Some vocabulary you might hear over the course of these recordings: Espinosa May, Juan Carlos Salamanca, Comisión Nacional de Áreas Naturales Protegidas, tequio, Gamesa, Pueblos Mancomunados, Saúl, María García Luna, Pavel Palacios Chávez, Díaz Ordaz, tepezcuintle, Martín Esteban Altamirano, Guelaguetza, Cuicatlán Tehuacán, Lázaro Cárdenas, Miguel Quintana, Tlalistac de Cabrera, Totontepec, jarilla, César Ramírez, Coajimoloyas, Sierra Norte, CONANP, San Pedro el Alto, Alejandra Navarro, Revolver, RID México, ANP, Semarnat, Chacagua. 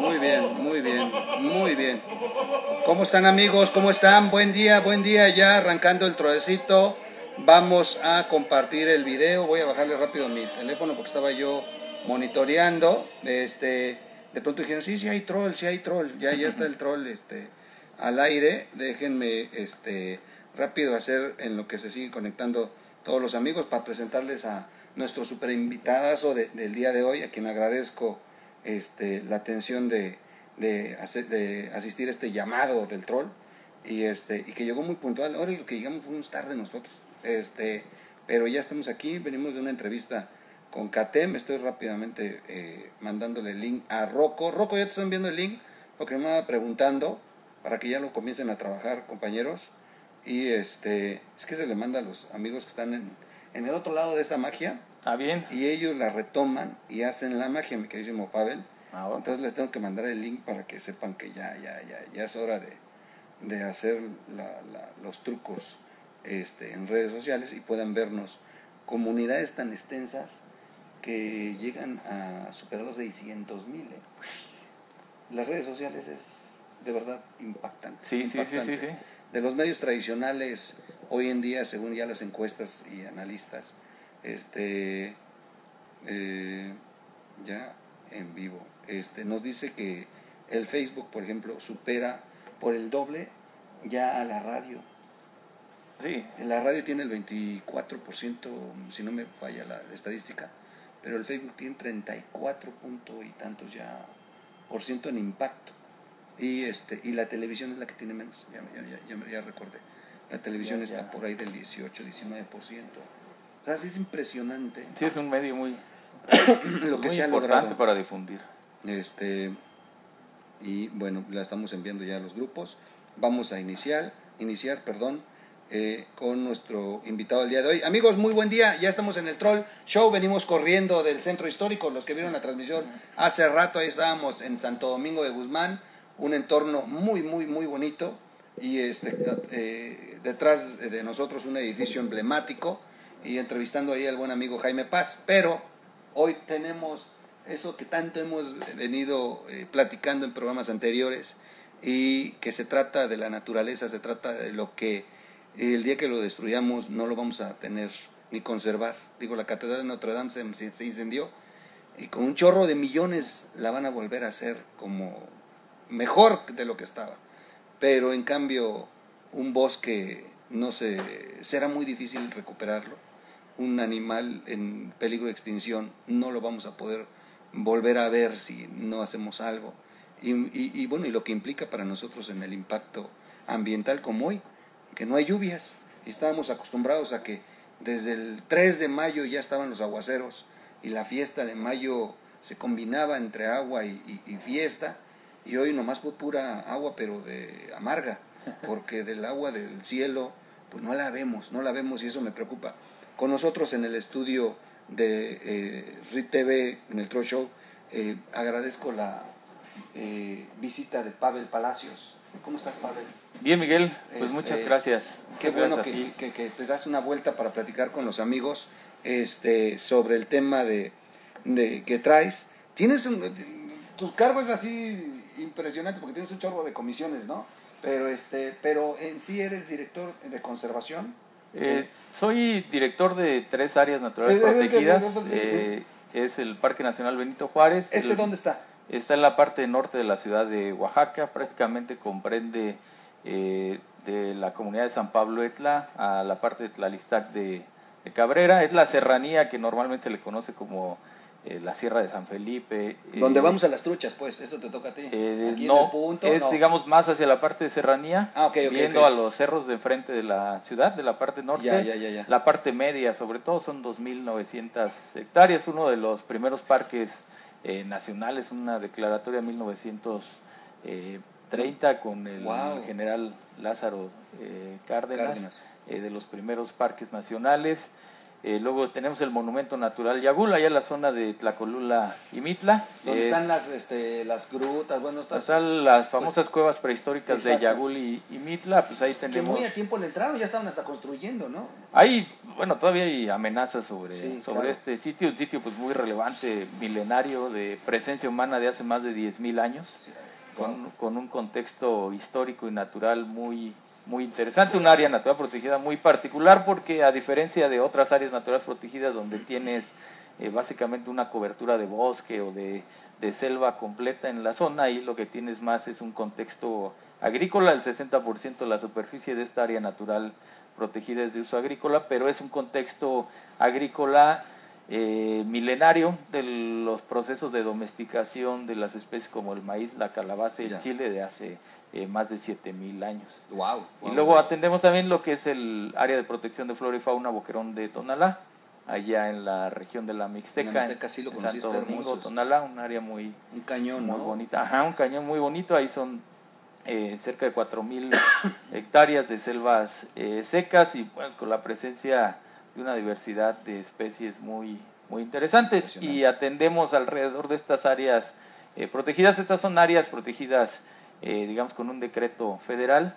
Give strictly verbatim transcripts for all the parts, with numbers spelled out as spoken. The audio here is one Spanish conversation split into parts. Muy bien, muy bien, muy bien. ¿Cómo están, amigos? ¿Cómo están? Buen día, buen día. Ya arrancando el trocito. Vamos a compartir el video. Voy a bajarle rápido mi teléfono porque estaba yo monitoreando. Este, de pronto dijeron, sí, sí hay troll, sí hay troll. Ya, ya está el troll este, al aire. Déjenme este, rápido hacer en lo que se sigue conectando todos los amigos para presentarles a nuestro super invitadazo de, del día de hoy, a quien agradezco este, la atención de, de, de asistir a este llamado del troll. Y, este, y que llegó muy puntual. Ahora lo que llegamos fue un tarde nosotros. Este, pero ya estamos aquí, venimos de una entrevista con Catem. Estoy rápidamente eh, mandándole el link a Rocco. Rocco, ya te están viendo el link, porque me va preguntando para que ya lo comiencen a trabajar, compañeros. Y este, es que se le manda a los amigos que están en, en el otro lado de esta magia. Ah, bien. Y ellos la retoman y hacen la magia, mi queridísimo Pavel. Ah, bueno. Entonces les tengo que mandar el link para que sepan que ya, ya, ya, ya es hora de, de hacer la, la, los trucos. Este, en redes sociales y puedan vernos comunidades tan extensas que llegan a superar los seiscientos mil. ¿eh? Las redes sociales es de verdad impactante, sí, impactante. Sí, sí, sí, sí. De los medios tradicionales hoy en día, según ya las encuestas y analistas, este eh, ya en vivo este, nos dice que el Facebook, por ejemplo, supera por el doble ya a la radio. Sí. La radio tiene el veinticuatro por ciento, si no me falla la estadística, pero el Facebook tiene treinta y cuatro punto y tantos ya por ciento en impacto. Y este y la televisión es la que tiene menos, ya, ya, ya, ya, ya recordé. La televisión ya, ya. está por ahí del dieciocho, diecinueve por ciento. O sea, sí es impresionante. Sí, es un medio muy, lo que muy se importante ha logrado para difundir. Este, y bueno, la estamos enviando ya a los grupos. Vamos a iniciar, iniciar, perdón. Eh, con nuestro invitado del día de hoy. Amigos, muy buen día, ya estamos en el Troll Show. Venimos corriendo del centro histórico. Los que vieron la transmisión hace rato, ahí estábamos en Santo Domingo de Guzmán. Un entorno muy, muy, muy bonito. Y este, eh, detrás de nosotros un edificio emblemático. Y entrevistando ahí al buen amigo Jaime Paz. Pero hoy tenemos eso que tanto hemos venido eh, platicando en programas anteriores. Y que se trata de la naturaleza, se trata de lo que el día que lo destruyamos no lo vamos a tener ni conservar. Digo, la catedral de Notre Dame se, se incendió y con un chorro de millones la van a volver a hacer como mejor de lo que estaba. Pero en cambio un bosque no se será muy difícil recuperarlo. Un animal en peligro de extinción no lo vamos a poder volver a ver si no hacemos algo. Y, y, y bueno, y lo que implica para nosotros en el impacto ambiental como hoy, que no hay lluvias. Estábamos acostumbrados a que desde el tres de mayo ya estaban los aguaceros y la fiesta de mayo se combinaba entre agua y, y, y fiesta, y hoy nomás fue pura agua, pero de amarga, porque del agua del cielo pues no la vemos, no la vemos y eso me preocupa. Con nosotros en el estudio de eh, R I D T V, en el Troll Show, eh, agradezco la eh, visita de Pavel Palacios. ¿Cómo estás, Pavel? Bien, Miguel, pues este, muchas gracias. Qué muchas bueno gracias que, que, que te das una vuelta para platicar con los amigos este, sobre el tema de, de que traes. Tienes un, tu cargo es así impresionante porque tienes un chorro de comisiones, ¿no? Pero, este, pero en sí eres director de conservación. Eh, soy director de tres áreas naturales protegidas. Eh, es el Parque Nacional Benito Juárez. ¿Este el, dónde está? Está en la parte norte de la ciudad de Oaxaca, prácticamente comprende eh, de la comunidad de San Pablo Etla a la parte de Tlalistac de, de Cabrera. Es la serranía que normalmente se le conoce como eh, la Sierra de San Felipe. Donde eh, vamos a las truchas, pues, eso te toca a ti. Eh, no, punto, es no. digamos más hacia la parte de serranía, ah, okay, okay, viendo okay. a los cerros de enfrente de la ciudad, de la parte norte, ya, ya, ya, ya. la parte media sobre todo, son dos mil novecientas hectáreas, uno de los primeros parques Eh, nacional, es una declaratoria de mil novecientos treinta con el wow. general Lázaro eh, Cárdenas, Cárdenas. Eh, de los primeros parques nacionales. Eh, luego tenemos el monumento natural Yagul, allá en la zona de Tlacolula y Mitla. Donde eh, están las, este, las grutas, bueno, estas... Están las famosas cuevas prehistóricas. Exacto. De Yagul y, y Mitla, pues ahí tenemos... Que muy a tiempo le entraron, ya estaban hasta construyendo, ¿no? Hay, bueno, todavía hay amenazas sobre, sí, sobre claro. este sitio, un sitio pues muy relevante, milenario, de presencia humana de hace más de diez mil años, sí, claro. con, con un contexto histórico y natural muy... muy interesante, un área natural protegida muy particular porque a diferencia de otras áreas naturales protegidas donde tienes eh, básicamente una cobertura de bosque o de, de selva completa en la zona, ahí lo que tienes más es un contexto agrícola, el sesenta por ciento de la superficie de esta área natural protegida es de uso agrícola, pero es un contexto agrícola eh, milenario de los procesos de domesticación de las especies como el maíz, la calabaza y el chile de hace... Eh, más de siete mil años. Wow, wow, y luego wow. atendemos también lo que es el área de protección de flora y fauna Boquerón de Tonalá, allá en la región de la Mixteca, la Mixteca sí lo en Santo Domingo, Tonalá, un área muy, un cañón, muy ¿no? bonita. Ajá, un cañón muy bonito, ahí son eh, cerca de cuatro mil hectáreas de selvas eh, secas y pues, con la presencia de una diversidad de especies muy, muy interesantes. Y atendemos alrededor de estas áreas eh, protegidas, estas son áreas protegidas Eh, digamos con un decreto federal,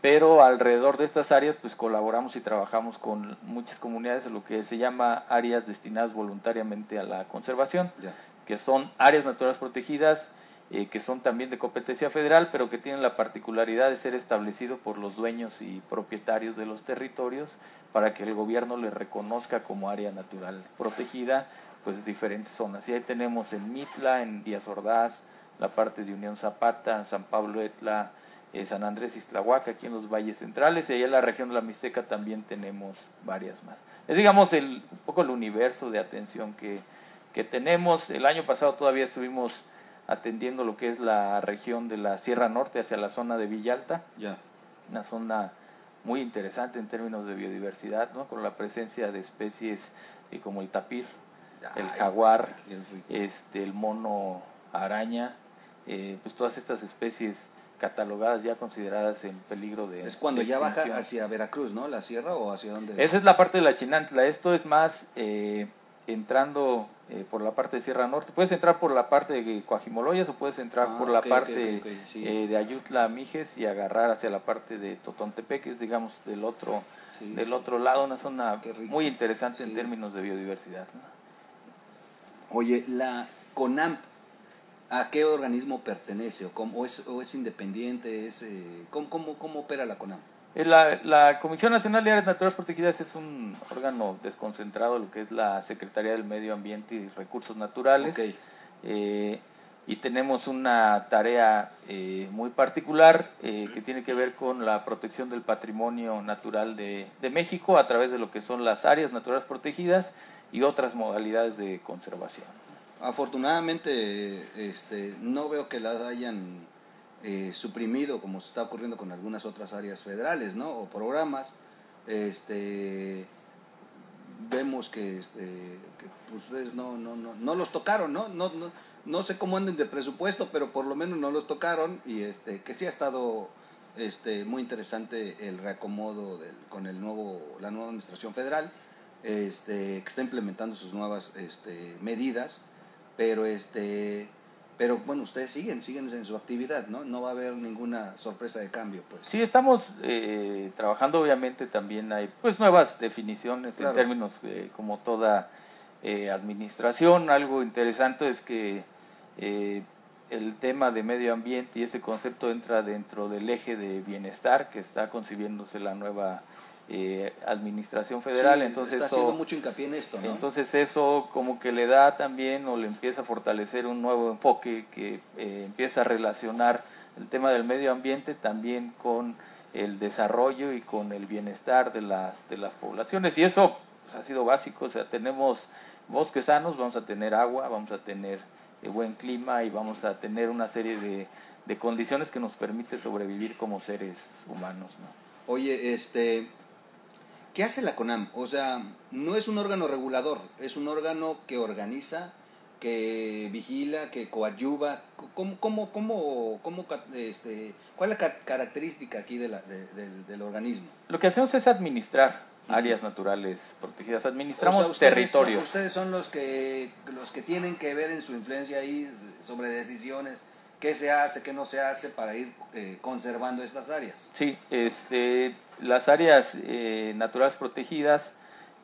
pero alrededor de estas áreas pues colaboramos y trabajamos con muchas comunidades en lo que se llama áreas destinadas voluntariamente a la conservación, ya. que son áreas naturales protegidas, eh, que son también de competencia federal, pero que tienen la particularidad de ser establecido por los dueños y propietarios de los territorios para que el gobierno les reconozca como área natural protegida pues diferentes zonas. Y ahí tenemos en Mitla, en Díaz Ordaz, la parte de Unión Zapata, San Pablo Etla, eh, San Andrés Iztlahuaca, aquí en los Valles Centrales, y allá en la región de la Mixteca también tenemos varias más. Es, digamos, el, un poco el universo de atención que, que tenemos. El año pasado todavía estuvimos atendiendo lo que es la región de la Sierra Norte hacia la zona de Villalta, yeah. una zona muy interesante en términos de biodiversidad, ¿no? Con la presencia de especies eh, como el tapir, Ay, el jaguar, este, el mono araña, Eh, pues todas estas especies catalogadas ya consideradas en peligro de... Es cuando de ya baja hacia Veracruz, ¿no? ¿La sierra o hacia dónde? Esa es la parte de la Chinantla, esto es más eh, entrando eh, por la parte de Sierra Norte, puedes entrar por la parte de Coajimoloyas o puedes entrar ah, por la okay, parte okay, okay, sí. eh, de Ayutla, Mijes y agarrar hacia la parte de Totontepec, que es digamos del otro, sí, del otro lado, una zona muy interesante sí. en términos de biodiversidad, ¿no? Oye, la CONANP, ¿a qué organismo pertenece? ¿O, cómo, o, es, o es independiente? Es, eh, ¿cómo, cómo, ¿Cómo opera la CONANP? La, la Comisión Nacional de Áreas Naturales Protegidas es un órgano desconcentrado, lo que es la Secretaría del Medio Ambiente y Recursos Naturales. Okay. Eh, y tenemos una tarea eh, muy particular eh, que tiene que ver con la protección del patrimonio natural de, de México a través de lo que son las áreas naturales protegidas y otras modalidades de conservación. Afortunadamente este, no veo que las hayan eh, suprimido como se está ocurriendo con algunas otras áreas federales, ¿no? O programas. Este, vemos que, este, que ustedes no, no, no, no los tocaron, ¿no? No, no, no sé cómo anden de presupuesto, pero por lo menos no los tocaron y este, que sí ha estado este, muy interesante el reacomodo del, con el nuevo, la nueva administración federal, este, que está implementando sus nuevas este, medidas. Pero, este, pero bueno, ustedes siguen, siguen en su actividad, ¿no? No va a haber ninguna sorpresa de cambio, pues. Sí, estamos eh, trabajando, obviamente, también hay pues nuevas definiciones claro. en términos eh, como toda eh, administración. Algo interesante es que eh, el tema de medio ambiente y ese concepto entra dentro del eje de bienestar que está concibiéndose la nueva Eh, administración federal, sí, entonces está haciendo eso, mucho hincapié en esto, ¿no? Entonces eso como que le da también o le empieza a fortalecer un nuevo enfoque que eh, empieza a relacionar el tema del medio ambiente también con el desarrollo y con el bienestar de las de las poblaciones y eso pues, ha sido básico, o sea, tenemos bosques sanos, vamos a tener agua, vamos a tener eh, buen clima y vamos a tener una serie de, de condiciones que nos permite sobrevivir como seres humanos, ¿no? Oye, este ¿qué hace la CONANP? O sea, no es un órgano regulador, es un órgano que organiza, que vigila, que coadyuva. ¿Cómo, cómo, cómo, cómo, este, ¿Cuál es la característica aquí de la, de, de, del organismo? Lo que hacemos es administrar áreas naturales protegidas. Administramos, o sea, ustedes, territorios. Ustedes son los que, los que tienen que ver en su influencia ahí sobre decisiones, qué se hace, qué no se hace para ir eh, conservando estas áreas. Sí, este, las áreas eh, naturales protegidas,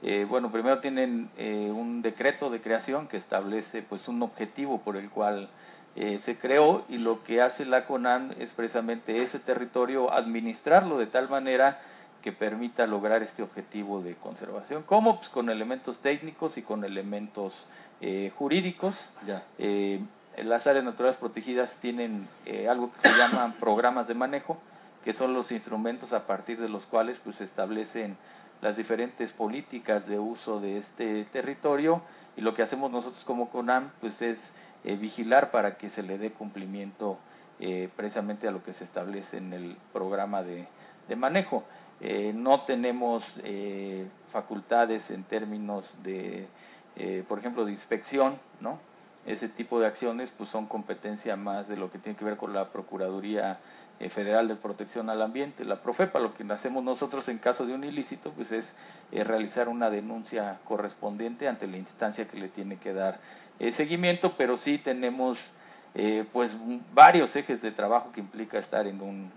eh, bueno, primero tienen eh, un decreto de creación que establece pues un objetivo por el cual eh, se creó, y lo que hace la CONANP es precisamente ese territorio, administrarlo de tal manera que permita lograr este objetivo de conservación. ¿Cómo? Pues con elementos técnicos y con elementos eh, jurídicos. Ya. Eh, las áreas naturales protegidas tienen eh, algo que se llaman programas de manejo, que son los instrumentos a partir de los cuales pues se establecen las diferentes políticas de uso de este territorio, y lo que hacemos nosotros como CONANP pues es eh, vigilar para que se le dé cumplimiento eh, precisamente a lo que se establece en el programa de, de manejo. Eh, no tenemos eh, facultades en términos de, eh, por ejemplo, de inspección, ¿no? Ese tipo de acciones pues son competencia más de lo que tiene que ver con la Procuraduría eh, Federal de Protección al Ambiente, la Profepa. Lo que hacemos nosotros en caso de un ilícito pues es eh, realizar una denuncia correspondiente ante la instancia que le tiene que dar eh, seguimiento, pero sí tenemos eh, pues varios ejes de trabajo que implica estar en un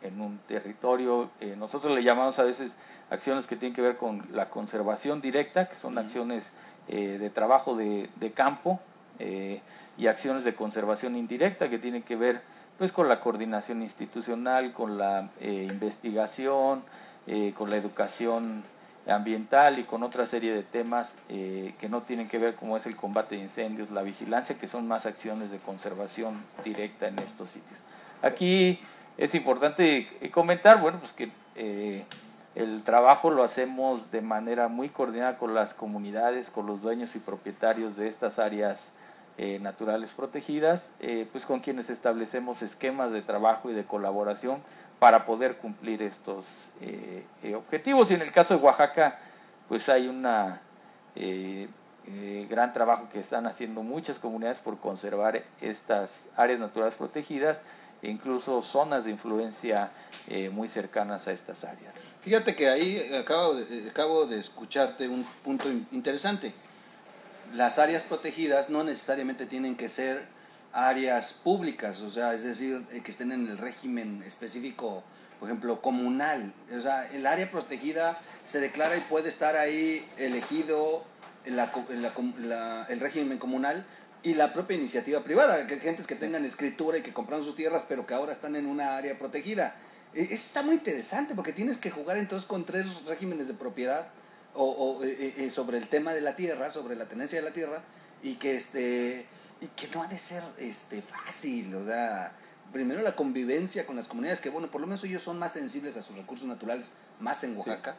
en un territorio. Eh, nosotros le llamamos a veces acciones que tienen que ver con la conservación directa, que son uh-huh. acciones eh, de trabajo de, de campo, eh, y acciones de conservación indirecta que tienen que ver pues con la coordinación institucional, con la eh, investigación, eh, con la educación ambiental y con otra serie de temas eh, que no tienen que ver, como es el combate de incendios, la vigilancia, que son más acciones de conservación directa en estos sitios. Aquí es importante comentar, bueno, pues que eh, el trabajo lo hacemos de manera muy coordinada con las comunidades, con los dueños y propietarios de estas áreas eh, naturales protegidas, eh, pues con quienes establecemos esquemas de trabajo y de colaboración para poder cumplir estos eh, objetivos. Y en el caso de Oaxaca, pues hay una eh, eh, gran trabajo que están haciendo muchas comunidades por conservar estas áreas naturales protegidas, e incluso zonas de influencia eh, muy cercanas a estas áreas. Fíjate que ahí acabo de, acabo de escucharte un punto interesante. Las áreas protegidas no necesariamente tienen que ser áreas públicas, o sea, es decir, que estén en el régimen específico, por ejemplo, comunal. O sea, el área protegida se declara y puede estar ahí elegido en la, en la, la, el régimen comunal, y la propia iniciativa privada, que gentes que tengan escritura y que compraron sus tierras, pero que ahora están en una área protegida. Eso está muy interesante, porque tienes que jugar entonces con tres regímenes de propiedad o, o eh, sobre el tema de la tierra, sobre la tenencia de la tierra, y que este y que no ha de ser este fácil. O sea, primero la convivencia con las comunidades, que bueno, por lo menos ellos son más sensibles a sus recursos naturales, más en Oaxaca. Sí.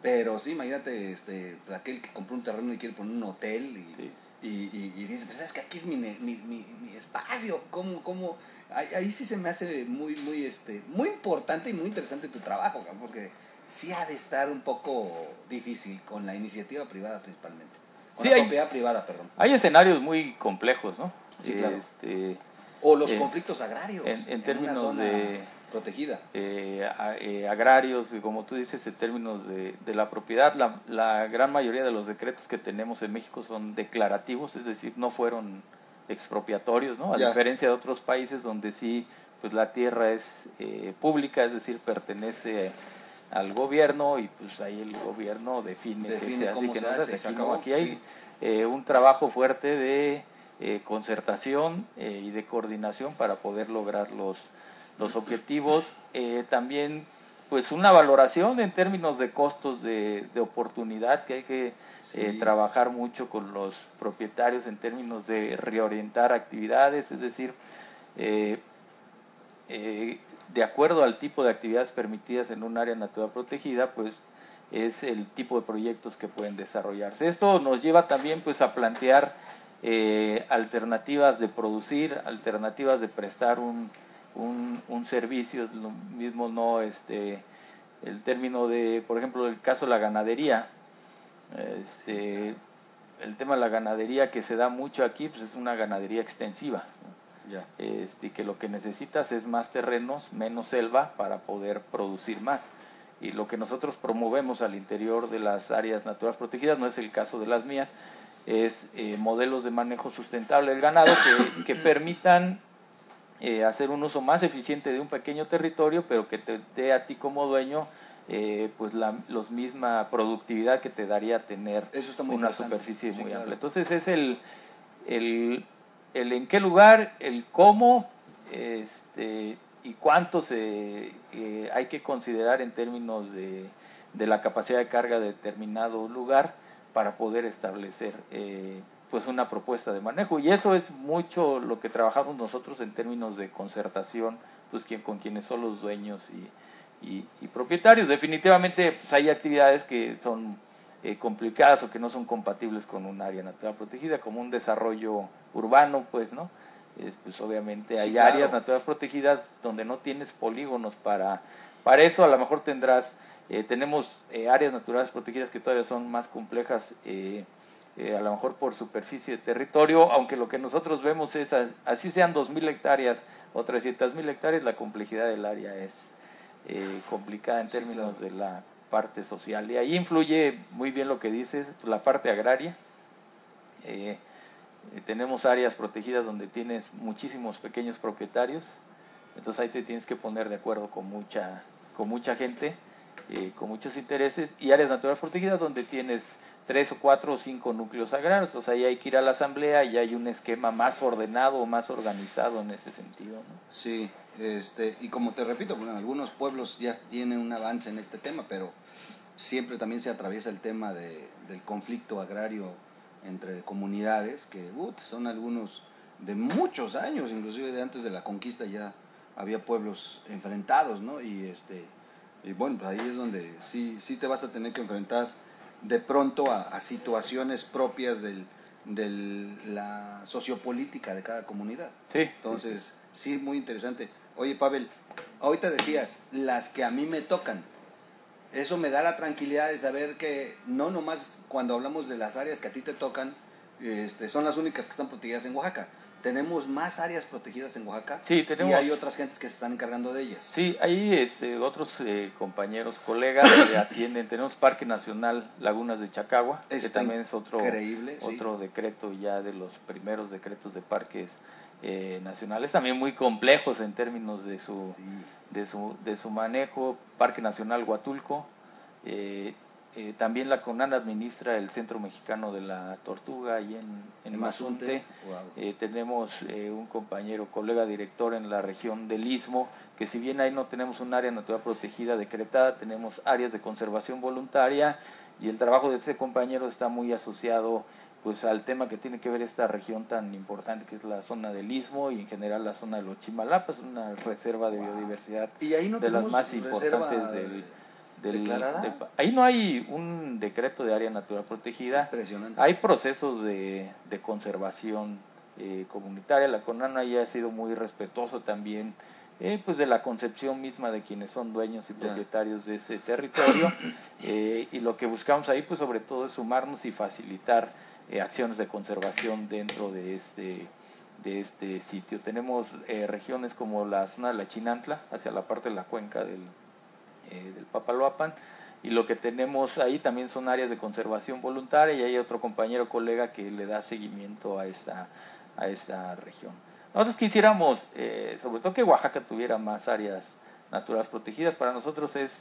Pero sí, imagínate este aquel que compró un terreno y quiere poner un hotel y... Sí. Y, y, y dice, pues es que aquí es mi, mi, mi, mi espacio, ¿cómo? cómo? Ahí, ahí sí se me hace muy muy este muy importante y muy interesante tu trabajo, porque sí ha de estar un poco difícil con la iniciativa privada principalmente, con sí, la hay, propiedad privada, perdón. Hay escenarios muy complejos, ¿no? Sí, claro. Este, o los eh, conflictos agrarios. En, en términos en una zona de... protegida. Eh, eh, agrarios, como tú dices, en términos de, de la propiedad, la, la gran mayoría de los decretos que tenemos en México son declarativos, es decir, no fueron expropiatorios, ¿no? A ya. diferencia de otros países donde sí, pues la tierra es eh, pública, es decir, pertenece al gobierno y pues ahí el gobierno define, define que cómo se hace, que no se acabó. Aquí hay sí. eh, un trabajo fuerte de eh, concertación eh, y de coordinación para poder lograr los los objetivos, eh, también pues una valoración en términos de costos de, de oportunidad, que hay que sí. eh, trabajar mucho con los propietarios en términos de reorientar actividades, es decir, eh, eh, de acuerdo al tipo de actividades permitidas en un área natural protegida, pues es el tipo de proyectos que pueden desarrollarse. Esto nos lleva también pues a plantear eh, alternativas de producir, alternativas de prestar un Un, un servicio. Es lo mismo, no este el término de, por ejemplo, el caso de la ganadería, este el tema de la ganadería que se da mucho aquí, pues es una ganadería extensiva, ¿no? Yeah. Este, que lo que necesitas es más terrenos, menos selva para poder producir más. y lo que nosotros promovemos al interior de las áreas naturales protegidas, no es el caso de las mías, es eh, modelos de manejo sustentable del ganado que, que permitan eh, hacer un uso más eficiente de un pequeño territorio, pero que te dé a ti como dueño eh, pues la los misma productividad que te daría tener una superficie sí, muy claro. amplia. Entonces es el, el, el en qué lugar, el cómo este, y cuánto se, eh, hay que considerar en términos de, de la capacidad de carga de determinado lugar para poder establecer eh, pues una propuesta de manejo. Y eso es mucho lo que trabajamos nosotros en términos de concertación pues quien, con quienes son los dueños y, y, y propietarios. Definitivamente pues, hay actividades que son eh, complicadas o que no son compatibles con un área natural protegida, como un desarrollo urbano, pues, ¿no? Eh, pues obviamente hay sí, claro. áreas naturales protegidas donde no tienes polígonos para, para eso. A lo mejor tendrás... Eh, tenemos eh, áreas naturales protegidas que todavía son más complejas, eh, eh, a lo mejor por superficie de territorio, aunque lo que nosotros vemos es, así sean dos mil hectáreas o trescientas mil hectáreas, la complejidad del área es eh, complicada en términos sí, claro. de la parte social. Y ahí influye muy bien lo que dices, la parte agraria. Eh, eh, tenemos áreas protegidas donde tienes muchísimos pequeños propietarios, entonces ahí te tienes que poner de acuerdo con mucha, con mucha gente. Eh, con muchos intereses, y áreas naturales protegidas donde tienes tres o cuatro o cinco núcleos agrarios, o sea, ahí hay que ir a la asamblea y hay un esquema más ordenado, más organizado en ese sentido, ¿no? Sí, este, y como te repito, bueno, algunos pueblos ya tienen un avance en este tema, pero siempre también se atraviesa el tema de, del conflicto agrario entre comunidades, que uh, son algunos de muchos años, inclusive de antes de la conquista ya había pueblos enfrentados, ¿no? Y este... Y bueno, ahí es donde sí, sí te vas a tener que enfrentar de pronto a, a situaciones propias de del, la sociopolítica de cada comunidad. Sí. Entonces, sí, muy interesante. Oye, Pavel, ahorita decías, las que a mí me tocan, eso me da la tranquilidad de saber que no nomás cuando hablamos de las áreas que a ti te tocan, este, son las únicas que están protegidas en Oaxaca. ¿Tenemos más áreas protegidas en Oaxaca? Sí, tenemos. Y hay otras gentes que se están encargando de ellas. Sí, hay este, otros eh, compañeros, colegas que atienden. Tenemos Parque Nacional Lagunas de Chacagua, es que también es otro, increíble, otro sí. decreto ya de los primeros decretos de parques eh, nacionales, también muy complejos en términos de su, sí. de su, de su manejo. Parque Nacional Huatulco, eh, eh, también la CONANP administra el Centro Mexicano de la Tortuga ahí en, en Mazunte. Wow. Eh, tenemos eh, un compañero, colega director en la región del Istmo, que si bien ahí no tenemos un área natural protegida decretada, tenemos áreas de conservación voluntaria, y el trabajo de ese compañero está muy asociado pues al tema que tiene que ver esta región tan importante que es la zona del Istmo y en general la zona de los Chimalapas, una reserva de wow. biodiversidad ¿Y ahí no de las más importantes de... del... Del, de, ahí no hay un decreto de área natural protegida. Impresionante. Hay procesos de, de conservación eh, comunitaria. La CONANA ya ha sido muy respetuosa también eh, pues de la concepción misma de quienes son dueños y propietarios yeah. de ese territorio eh, y lo que buscamos ahí pues sobre todo es sumarnos y facilitar eh, acciones de conservación dentro de este, de este sitio. Tenemos eh, regiones como la zona de la Chinantla hacia la parte de la cuenca del del Papaloapan, y lo que tenemos ahí también son áreas de conservación voluntaria, y hay otro compañero colega que le da seguimiento a esta, a esta región. Nosotros quisiéramos, eh, sobre todo que Oaxaca tuviera más áreas naturales protegidas. Para nosotros es,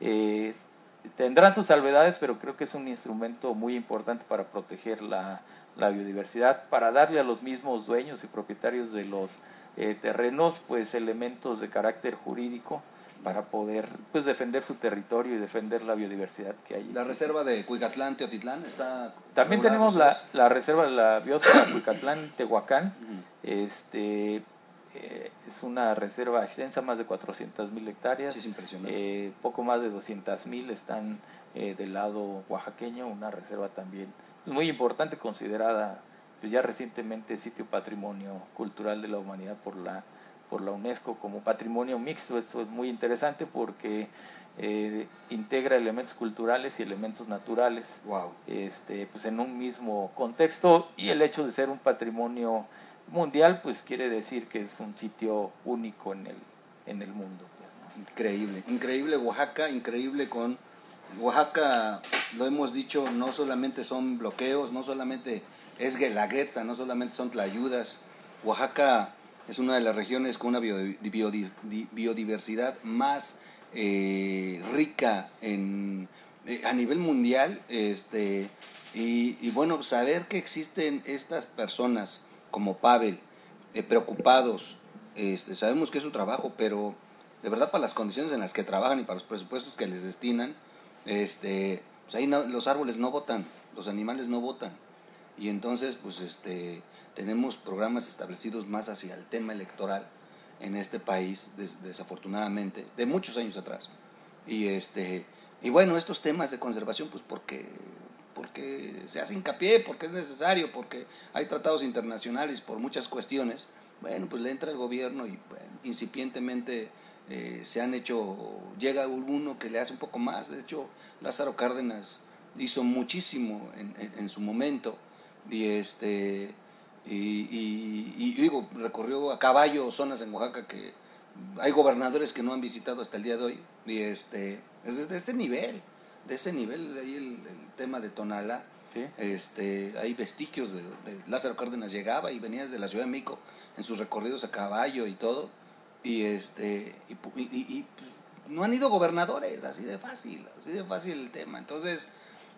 eh, tendrán sus salvedades, pero creo que es un instrumento muy importante para proteger la, la biodiversidad, para darle a los mismos dueños y propietarios de los eh, terrenos pues elementos de carácter jurídico, para poder pues defender su territorio y defender la biodiversidad que hay. ¿La reserva de Cuicatlán, Teotitlán está...? También tenemos la, la reserva de la biosfera Cuicatlán, Tehuacán. Uh -huh. este, eh, es una reserva extensa, más de cuatrocientas mil hectáreas. Sí, es impresionante. Eh, poco más de doscientas mil están eh, del lado oaxaqueño, una reserva también muy importante, considerada pues, ya recientemente sitio patrimonio cultural de la humanidad por la... por la UNESCO como patrimonio mixto. Esto es muy interesante porque eh, integra elementos culturales y elementos naturales wow. este, pues en un mismo contexto, y el hecho de ser un patrimonio mundial pues quiere decir que es un sitio único en el, en el mundo. Pues, ¿no? increíble, increíble Oaxaca, increíble con Oaxaca, lo hemos dicho, no solamente son bloqueos, no solamente es Guelaguetza, no solamente son tlayudas. Oaxaca es una de las regiones con una biodiversidad más eh, rica en, eh, a nivel mundial, este, y, y bueno, saber que existen estas personas como Pavel, eh, preocupados, este, sabemos que es su trabajo, pero de verdad para las condiciones en las que trabajan y para los presupuestos que les destinan, este, pues ahí no, los árboles no votan, los animales no votan, y entonces pues este tenemos programas establecidos más hacia el tema electoral en este país, des, desafortunadamente, de muchos años atrás. Y este y bueno, estos temas de conservación, pues porque, porque se hace hincapié, porque es necesario, porque hay tratados internacionales, por muchas cuestiones, bueno, pues le entra el gobierno y bueno, incipientemente eh, se han hecho, llega uno que le hace un poco más. De hecho, Lázaro Cárdenas hizo muchísimo en, en, en su momento, y este... Y, y, y digo, recorrió a caballo zonas en Oaxaca que hay gobernadores que no han visitado hasta el día de hoy, y este es de ese nivel, de ese nivel, ahí el, el tema de Tonalá, ¿sí? Este, hay vestigios de, de Lázaro Cárdenas, llegaba y venía desde la Ciudad de México en sus recorridos a caballo y todo, y este y, y, y, y no han ido gobernadores, así de fácil, así de fácil el tema. Entonces,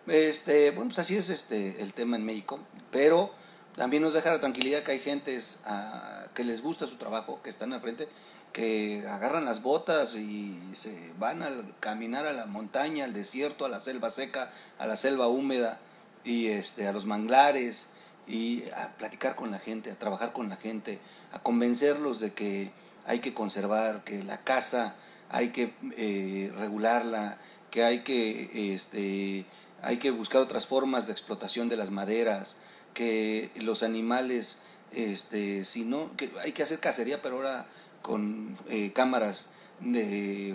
este bueno, pues así es este el tema en México, pero también nos deja la tranquilidad que hay gentes a, que les gusta su trabajo, que están al frente, que agarran las botas y se van a caminar a la montaña, al desierto, a la selva seca, a la selva húmeda, y este, a los manglares, y a platicar con la gente, a trabajar con la gente, a convencerlos de que hay que conservar, que la caza hay que eh, regularla, que hay que, este, hay que buscar otras formas de explotación de las maderas, que los animales, este, si no, que hay que hacer cacería, pero ahora con eh, cámaras de,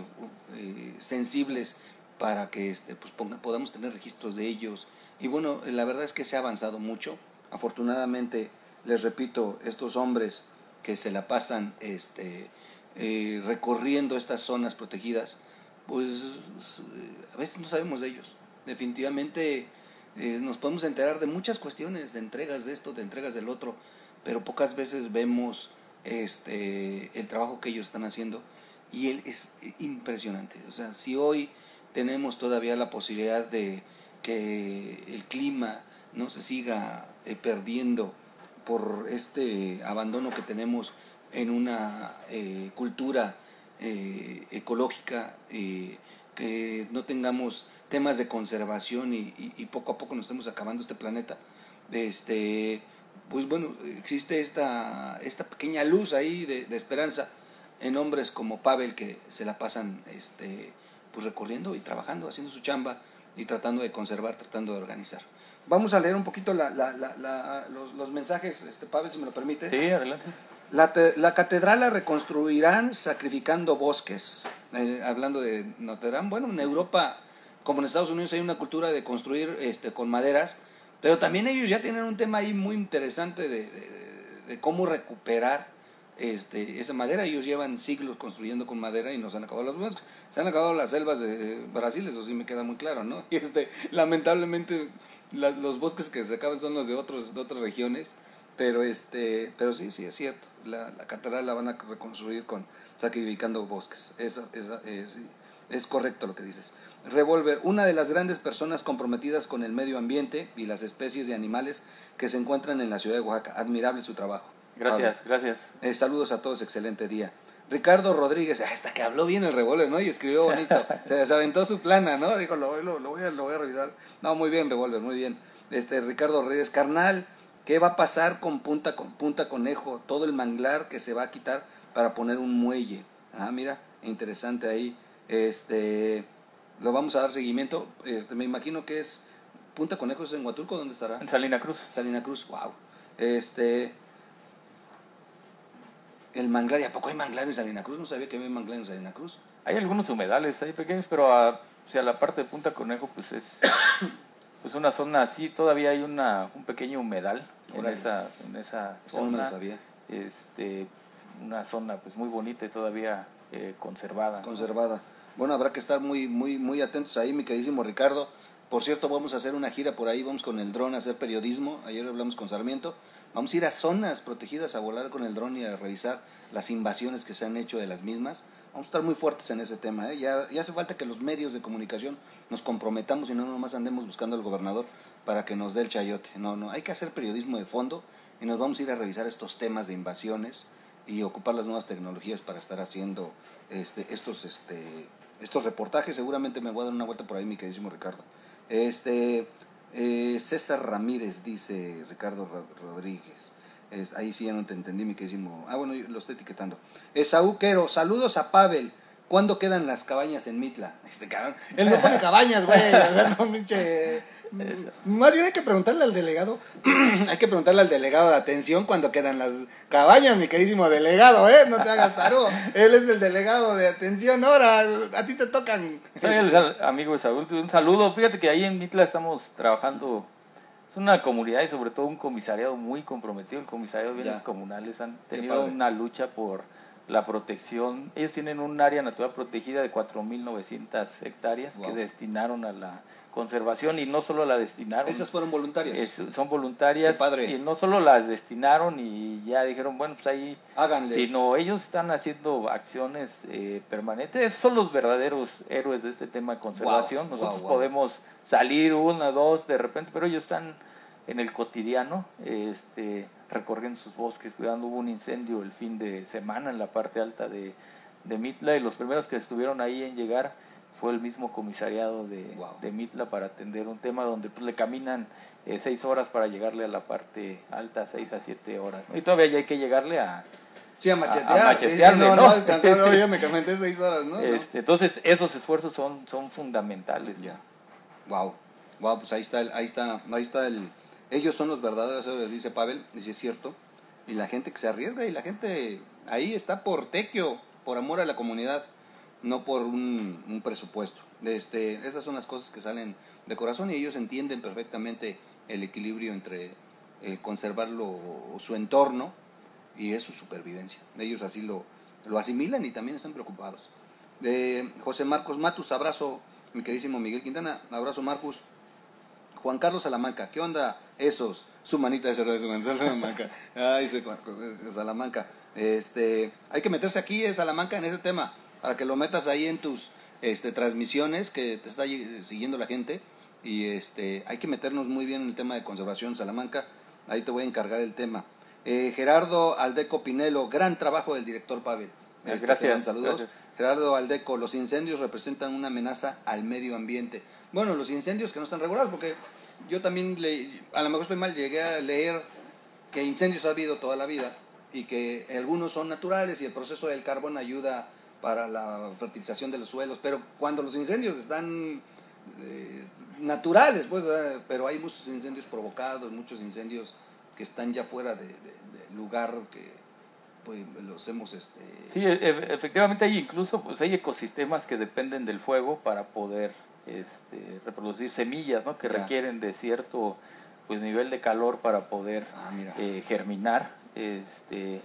eh, sensibles para que este, pues ponga, podamos tener registros de ellos. Y bueno, la verdad es que se ha avanzado mucho. Afortunadamente, les repito, estos hombres que se la pasan este, eh, recorriendo estas zonas protegidas, pues a veces no sabemos de ellos. Definitivamente, Eh, nos podemos enterar de muchas cuestiones, de entregas de esto, de entregas del otro, pero pocas veces vemos este el trabajo que ellos están haciendo, y él es impresionante. O sea, si hoy tenemos todavía la posibilidad de que el clima no se siga eh, perdiendo por este abandono que tenemos en una eh, cultura eh, ecológica, eh, que no tengamos temas de conservación y, y, y poco a poco nos estamos acabando este planeta, este pues bueno, existe esta, esta pequeña luz ahí de, de esperanza en hombres como Pavel, que se la pasan este pues recorriendo y trabajando, haciendo su chamba y tratando de conservar, tratando de organizar. Vamos a leer un poquito la, la, la, la, los, los mensajes, este Pavel, si me lo permites. Sí, adelante. La, te, la catedral la reconstruirán sacrificando bosques. Eh, hablando de Notre Dame, bueno, en Europa, como en Estados Unidos, hay una cultura de construir este, con maderas, pero también ellos ya tienen un tema ahí muy interesante de, de, de cómo recuperar este, esa madera. Ellos llevan siglos construyendo con madera y nos han acabado los bosques, se han acabado las selvas de Brasil, eso sí me queda muy claro, ¿no? Y este, lamentablemente la, los bosques que se acaban son los de otros de otras regiones, pero este, pero sí, sí es cierto, la, la catedral la van a reconstruir con sacrificando bosques. Esa, esa, eh, sí, es correcto lo que dices. Revolver, una de las grandes personas comprometidas con el medio ambiente y las especies de animales que se encuentran en la ciudad de Oaxaca. Admirable su trabajo. Gracias, Pablo. Gracias. Eh, saludos a todos, excelente día. Ricardo Rodríguez, hasta que habló bien el Revolver, ¿no? Y escribió bonito. se, se aventó su plana, ¿no? Dijo, lo, lo, lo, voy a, lo voy a revisar. No, muy bien, Revolver, muy bien. Este, Ricardo Rodríguez, carnal, ¿qué va a pasar con Punta, con Punta Conejo? Todo el manglar que se va a quitar para poner un muelle. Ah, mira, interesante ahí. Este... Lo vamos a dar seguimiento. Este, me imagino que es Punta Conejo, ¿es en Huatulco? ¿Dónde estará? En Salina Cruz. Salina Cruz, wow. Este, el manglar, ¿y a poco hay manglar en Salina Cruz? No sabía que había manglar en Salina Cruz. Hay algunos humedales ahí pequeños, pero a, o sea, la parte de Punta Conejo, pues es pues una zona así. Todavía hay una un pequeño humedal en esa, en esa zona. Eso no lo sabía. Este, una zona pues muy bonita y todavía eh, conservada. Conservada. Bueno, habrá que estar muy, muy, muy atentos ahí, mi queridísimo Ricardo. Por cierto, vamos a hacer una gira por ahí, vamos con el dron a hacer periodismo. Ayer hablamos con Sarmiento. Vamos a ir a zonas protegidas a volar con el dron y a revisar las invasiones que se han hecho de las mismas. Vamos a estar muy fuertes en ese tema, ¿eh? Ya, ya hace falta que los medios de comunicación nos comprometamos y no nomás andemos buscando al gobernador para que nos dé el chayote. No, no, hay que hacer periodismo de fondo y nos vamos a ir a revisar estos temas de invasiones y ocupar las nuevas tecnologías para estar haciendo este, estos, este, estos reportajes. Seguramente me voy a dar una vuelta por ahí, mi queridísimo Ricardo. Este... Eh, César Ramírez, dice Ricardo Rodríguez. Es, ahí sí ya no te entendí, mi queridísimo. Ah, bueno, lo estoy etiquetando. Esaú Quero, saludos a Pavel. ¿Cuándo quedan las cabañas en Mitla? Este cabrón, él no pone cabañas, güey. O sea, no, pinche. Más bien hay que preguntarle al delegado. Hay que preguntarle al delegado de atención cuándo quedan las cabañas, mi queridísimo delegado, ¿eh? No te hagas tarugo. Él es el delegado de atención. Ahora, a ti te tocan. Soy el amigo de Saúl. Un saludo. Fíjate que ahí en Mitla estamos trabajando. Es una comunidad y sobre todo un comisariado muy comprometido. El comisariado de bienes ya. comunales han tenido una lucha por la protección. Ellos tienen un área natural protegida de cuatro mil novecientas hectáreas wow. que destinaron a la conservación y no solo la destinaron. Esas fueron voluntarias. Es, son voluntarias. Qué padre. Y no solo las destinaron y ya dijeron, bueno, pues ahí... Háganle. Sino ellos están haciendo acciones eh, permanentes. Son los verdaderos héroes de este tema de conservación. Wow, Nosotros wow, wow. podemos salir una, dos, de repente, pero ellos están en el cotidiano, este, recorriendo sus bosques, cuidando. Hubo un incendio el fin de semana en la parte alta de, de Mitla y los primeros que estuvieron ahí en llegar fue el mismo comisariado de, wow. de Mitla para atender un tema donde pues, le caminan eh, seis horas para llegarle a la parte alta, seis a siete horas, ¿no? Y todavía ya hay que llegarle a... Sí, a machetear. A, a machetearle, sí, sí, no, ¿no? No, descansar obviamente seis horas, ¿no? Este, entonces, esos esfuerzos son, son fundamentales. Ya. Yeah. Wow. Wow, pues ahí está el... Ahí está, ahí está el ellos son los verdaderos héroes, dice Pavel, y si es cierto, y la gente que se arriesga, y la gente ahí está por tequio, por amor a la comunidad, no por un, un presupuesto. Este, esas son las cosas que salen de corazón y ellos entienden perfectamente el equilibrio entre eh, conservarlo, su entorno, y es su supervivencia. Ellos así lo, lo asimilan y también están preocupados. Eh, José Marcos Matus, abrazo, mi queridísimo Miguel Quintana, abrazo Marcus. Juan Carlos Salamanca, ¿qué onda esos? Su manita de cerdo, su manita de Salamanca. Ay, se, Salamanca. Este, hay que meterse aquí, eh, Salamanca, en ese tema, para que lo metas ahí en tus este, transmisiones, que te está siguiendo la gente. Y este, hay que meternos muy bien en el tema de conservación, Salamanca. Ahí te voy a encargar el tema. Eh, Gerardo Aldeco Pinelo, gran trabajo del director Pavel. Este, gracias. Saludos. Gracias. Gerardo Aldeco, los incendios representan una amenaza al medio ambiente. Bueno, los incendios que no están regulados, porque yo también, le, a lo mejor estoy mal, llegué a leer que incendios ha habido toda la vida y que algunos son naturales y el proceso del carbón ayuda para la fertilización de los suelos, pero cuando los incendios están eh, naturales, pues, eh, pero hay muchos incendios provocados, muchos incendios que están ya fuera del de, de lugar que pues, los hemos... Este... Sí, efectivamente hay incluso pues, hay ecosistemas que dependen del fuego para poder Este, reproducir semillas, ¿no? Que ya. requieren de cierto pues nivel de calor para poder ah, eh, germinar. Este,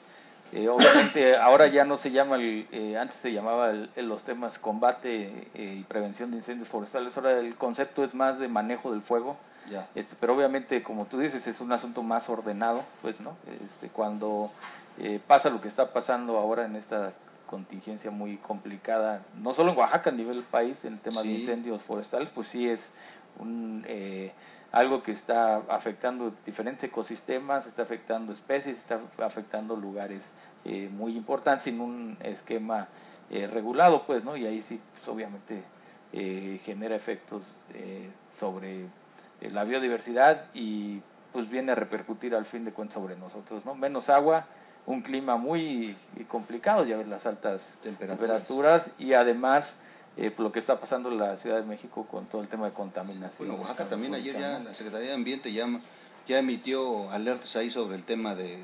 eh, obviamente ahora ya no se llama, el, eh, antes se llamaba el, los temas combate eh, y prevención de incendios forestales. Ahora el concepto es más de manejo del fuego. Ya. Este, pero obviamente, como tú dices, es un asunto más ordenado, pues, ¿no? Este, cuando eh, pasa lo que está pasando ahora en esta contingencia muy complicada, no solo en Oaxaca, a nivel país, en temas sí. de incendios forestales, pues sí es un eh, algo que está afectando diferentes ecosistemas, está afectando especies, está afectando lugares eh, muy importantes sin un esquema eh, regulado, pues, ¿no? Y ahí sí, pues, obviamente, eh, genera efectos eh, sobre eh, la biodiversidad y pues viene a repercutir al fin de cuentas sobre nosotros, ¿no? Menos agua, un clima muy complicado, ya ves las altas temperaturas, temperaturas y además eh, lo que está pasando en la Ciudad de México con todo el tema de contaminación. Bueno, Oaxaca también ayer ya la Secretaría de Ambiente ya, ya emitió alertas ahí sobre el tema de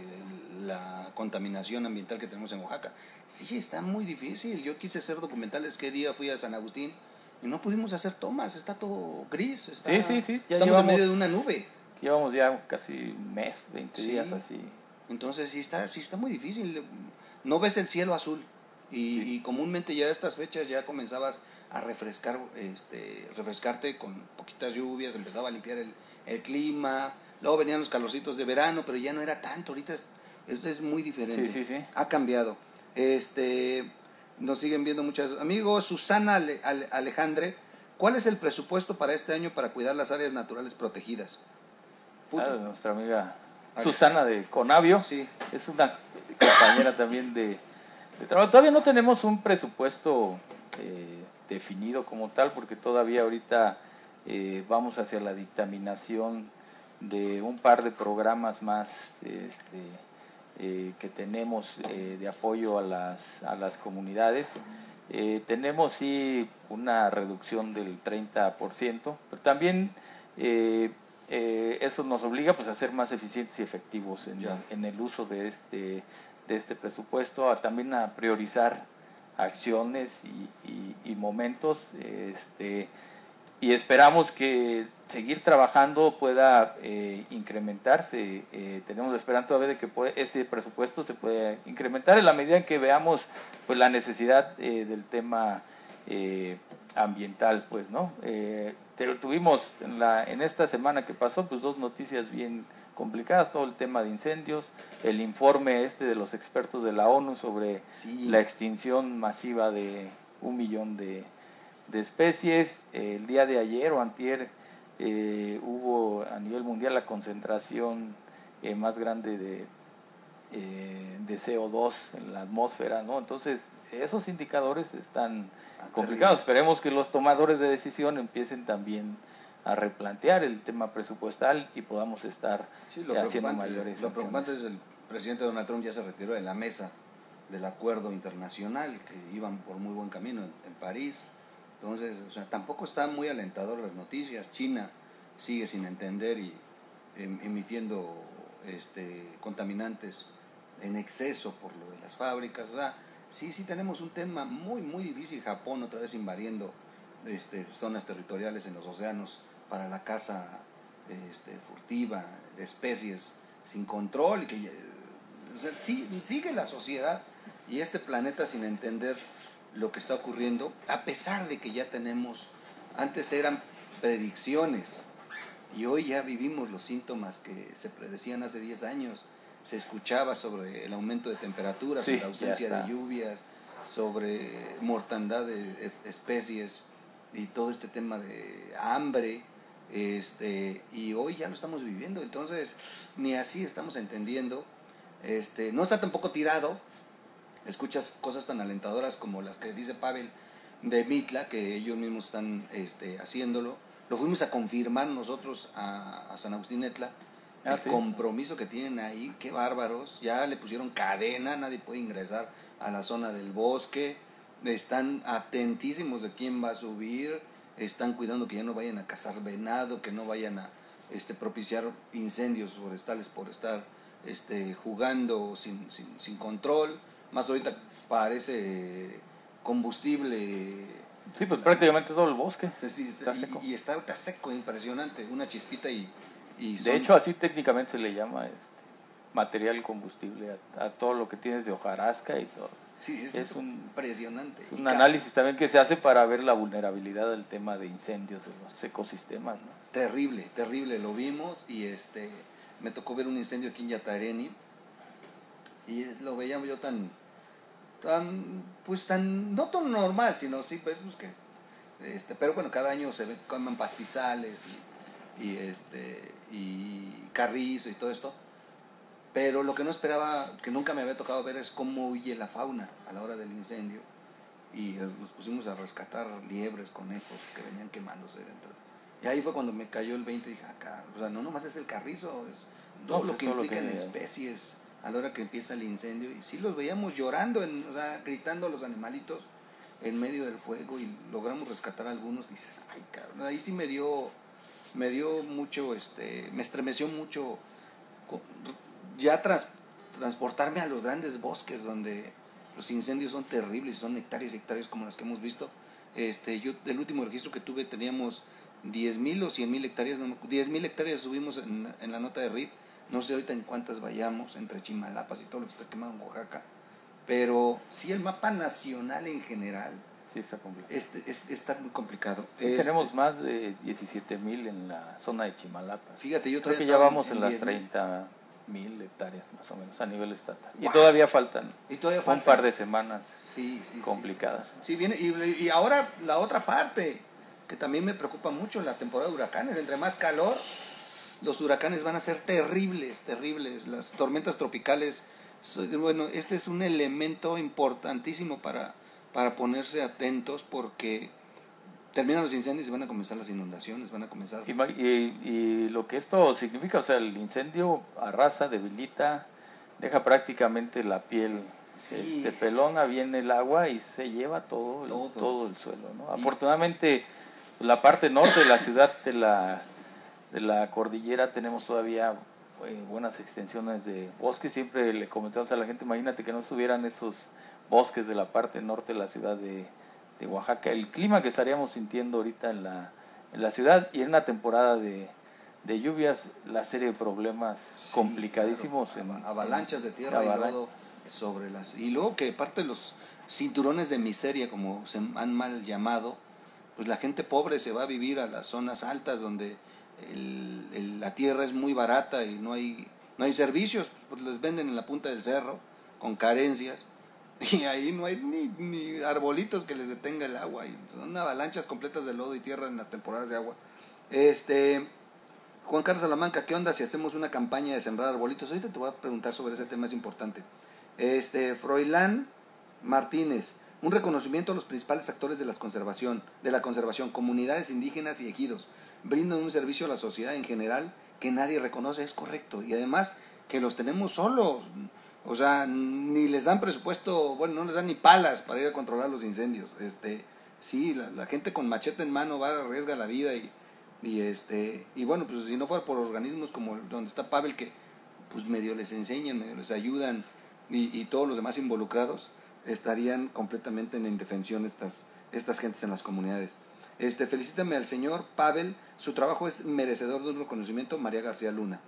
la contaminación ambiental que tenemos en Oaxaca. Sí, está muy difícil. Yo quise hacer documentales, qué día fui a San Agustín y no pudimos hacer tomas, está todo gris, está, sí, sí, sí. Ya estamos llevamos, en medio de una nube. Llevamos ya casi un mes, veinte sí. días así. Entonces sí está, sí está muy difícil, no ves el cielo azul, Y, sí. y comúnmente ya a estas fechas ya comenzabas a refrescar, este, refrescarte con poquitas lluvias, empezaba a limpiar el, el clima, luego venían los calorcitos de verano, pero ya no era tanto, ahorita es, esto es muy diferente, sí, sí, sí. ha cambiado. Este, nos siguen viendo muchos amigos. Susana Ale, Ale, Alejandre, ¿cuál es el presupuesto para este año para cuidar las áreas naturales protegidas? Claro, nuestra amiga Alejandra. Susana de Conavio, sí. es una compañera también de... Todavía no tenemos un presupuesto eh, definido como tal, porque todavía ahorita eh, vamos hacia la dictaminación de un par de programas más este, eh, que tenemos eh, de apoyo a las, a las comunidades. Eh, tenemos sí una reducción del treinta por ciento, pero también eh, eh, eso nos obliga pues, a ser más eficientes y efectivos en, yeah. en el uso de este de este presupuesto, a también a priorizar acciones y, y, y momentos, este, y esperamos que seguir trabajando pueda eh, incrementarse, eh, tenemos la esperanza todavía de que puede, este presupuesto se pueda incrementar en la medida en que veamos pues la necesidad eh, del tema eh, ambiental, pues, ¿no? Eh, tuvimos en, la, en esta semana que pasó, pues dos noticias bien complicadas, todo el tema de incendios, el informe este de los expertos de la ONU sobre sí. la extinción masiva de un millón de, de especies. El día de ayer o antier eh, hubo a nivel mundial la concentración eh, más grande de, eh, de C O dos en la atmósfera, ¿no? Entonces esos indicadores están ah, complicados, terrible. Esperemos que los tomadores de decisión empiecen también a replantear el tema presupuestal y podamos estar sí, lo haciendo mayores. Lo preocupante es el presidente Donald Trump ya se retiró de la mesa del acuerdo internacional, que iban por muy buen camino en, en París. Entonces, o sea, tampoco están muy alentadoras las noticias. China sigue sin entender y em, emitiendo este, contaminantes en exceso por lo de las fábricas. O sea, sí, sí tenemos un tema muy, muy difícil. Japón otra vez invadiendo este, zonas territoriales en los océanos para la caza este, furtiva de especies sin control, que o sea, sí, sigue la sociedad y este planeta sin entender lo que está ocurriendo, a pesar de que ya tenemos, antes eran predicciones y hoy ya vivimos los síntomas que se predecían hace diez años, se escuchaba sobre el aumento de temperaturas, sí, sobre la ausencia de lluvias, sobre mortandad de especies y todo este tema de hambre, este y hoy ya lo estamos viviendo, entonces ni así estamos entendiendo. Este no está tampoco tirado, escuchas cosas tan alentadoras como las que dice Pavel de Mitla, que ellos mismos están este, haciéndolo. Lo fuimos a confirmar nosotros a, a San Agustín Etla, ah, el sí. compromiso que tienen ahí, qué bárbaros, ya le pusieron cadena, nadie puede ingresar a la zona del bosque, están atentísimos de quién va a subir, están cuidando que ya no vayan a cazar venado, que no vayan a este, propiciar incendios forestales por estar este, jugando sin, sin, sin control, más ahorita parece combustible. Sí, pues la, prácticamente todo el bosque. Sí, está y, seco. y está, está seco, impresionante, una chispita y... y de son... hecho así técnicamente se le llama este, material combustible a, a todo lo que tienes de hojarasca y todo. Sí, es, es un, impresionante. Un análisis también que se hace para ver la vulnerabilidad del tema de incendios en los ecosistemas, ¿no? Terrible, terrible, lo vimos y este me tocó ver un incendio aquí en Yatareni y lo veía yo tan tan pues tan no tan normal, sino sí pues, pues que este, pero bueno, cada año se comen pastizales y, y este y carrizo y todo esto. Pero lo que no esperaba, que nunca me había tocado ver, es cómo huye la fauna a la hora del incendio. Y nos pusimos a rescatar liebres, conejos que venían quemándose dentro. Y ahí fue cuando me cayó el veinte y dije, acá, o sea, no nomás es el carrizo, es todo no, lo que todo implica lo que en especies a la hora que empieza el incendio. Y sí los veíamos llorando, en, o sea, gritando a los animalitos en medio del fuego y logramos rescatar a algunos. Y dices, ay, cabrón, ahí sí me dio, me dio mucho, este, me estremeció mucho... Con, ya tras, transportarme a los grandes bosques donde los incendios son terribles, son hectáreas y hectáreas como las que hemos visto. Este, yo el último registro que tuve teníamos diez mil o cien mil hectáreas, no, diez mil hectáreas subimos en la, en la nota de R I D, no sé ahorita en cuántas vayamos, entre Chimalapas y todo lo que está quemado en Oaxaca, pero sí el mapa nacional en general sí está complicado. Este, este, está muy complicado. Sí, este, tenemos más de diecisiete mil en la zona de Chimalapas. Fíjate, yo creo que ya vamos en, en las treinta mil hectáreas más o menos a nivel estatal. Wow. Y todavía faltan y todavía un faltan. par de semanas sí, sí, complicadas. Sí, sí. Sí, viene, y, y ahora la otra parte, que también me preocupa mucho, la temporada de huracanes. Entre más calor, los huracanes van a ser terribles, terribles. Las tormentas tropicales, bueno, este es un elemento importantísimo para... para ponerse atentos, porque terminan los incendios y van a comenzar las inundaciones, van a comenzar... Y, y, y lo que esto significa, o sea, el incendio arrasa, debilita, deja prácticamente la piel sí. este, pelona, viene el agua y se lleva todo el, todo. Todo el suelo, ¿no? Y... afortunadamente, la parte norte de la ciudad, de la, de la cordillera, tenemos todavía eh, buenas extensiones de bosque. Siempre le comentamos a la gente, imagínate que no subieran esos... bosques de la parte norte de la ciudad de, de Oaxaca, el clima que estaríamos sintiendo ahorita en la, en la ciudad, y en una temporada de, de lluvias, la serie de problemas sí, complicadísimos. Claro. En, avalanchas en, de tierra avalan y lodo sobre las... Y luego que parte de los cinturones de miseria, como se han mal llamado, pues la gente pobre se va a vivir a las zonas altas donde el, el, la tierra es muy barata y no hay, no hay servicios, pues les venden en la punta del cerro con carencias. Y ahí no hay ni, ni arbolitos que les detenga el agua. Y son avalanchas completas de lodo y tierra en las temporadas de agua. Este Juan Carlos Salamanca, ¿qué onda si hacemos una campaña de sembrar arbolitos? Ahorita te voy a preguntar sobre ese tema, es importante. Este Froilán Martínez, un reconocimiento a los principales actores de, las conservación, de la conservación, comunidades indígenas y ejidos. Brindan un servicio a la sociedad en general que nadie reconoce, es correcto. Y además que los tenemos solos. O sea, ni les dan presupuesto, bueno, no les dan ni palas para ir a controlar los incendios. Este, sí, la, la gente con machete en mano va, arriesga la vida y, y este, y bueno, pues si no fuera por organismos como donde está Pavel, que pues medio les enseñan, medio les ayudan, y, y todos los demás involucrados estarían completamente en indefensión estas, estas gentes en las comunidades. Este, felicítame al señor Pavel, su trabajo es merecedor de un reconocimiento. María García Luna.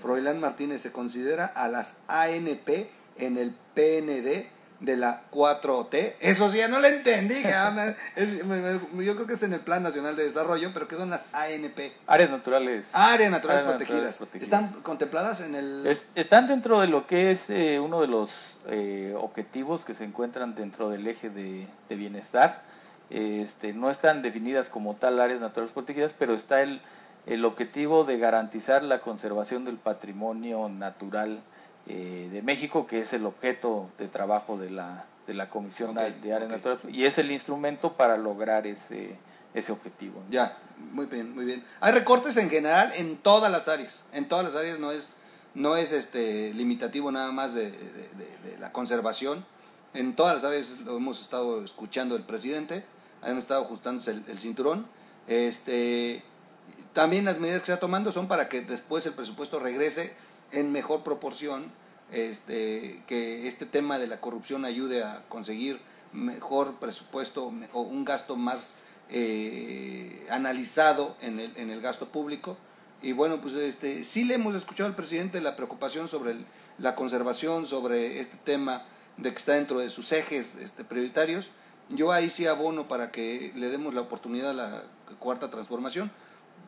Froilán Martínez, se considera a las A N P en el P N D de la cuatro T. Eso sí, ya no lo entendí. Yo creo que es en el Plan Nacional de Desarrollo, pero ¿qué son las A N P? Áreas naturales. Áreas naturales, Áreas protegidas. naturales protegidas. ¿Están contempladas en el...? Es, están dentro de lo que es eh, uno de los eh, objetivos que se encuentran dentro del eje de, de bienestar. Este, no están definidas como tal áreas naturales protegidas, pero está el... el objetivo de garantizar la conservación del patrimonio natural eh, de México, que es el objeto de trabajo de la, de la Comisión okay, de Áreas okay. Naturales, y es el instrumento para lograr ese, ese objetivo. Ya, muy bien, muy bien. Hay recortes en general en todas las áreas, en todas las áreas no es, no es este limitativo nada más de, de, de, de la conservación, en todas las áreas lo hemos estado escuchando del presidente, han estado ajustándose el, el cinturón, este... También las medidas que se está tomando son para que después el presupuesto regrese en mejor proporción, este, que este tema de la corrupción ayude a conseguir mejor presupuesto o un gasto más eh, analizado en el, en el gasto público. Y bueno, pues este, sí le hemos escuchado al presidente la preocupación sobre el, la conservación, sobre este tema de que está dentro de sus ejes este, prioritarios. Yo ahí sí abono para que le demos la oportunidad a la cuarta transformación,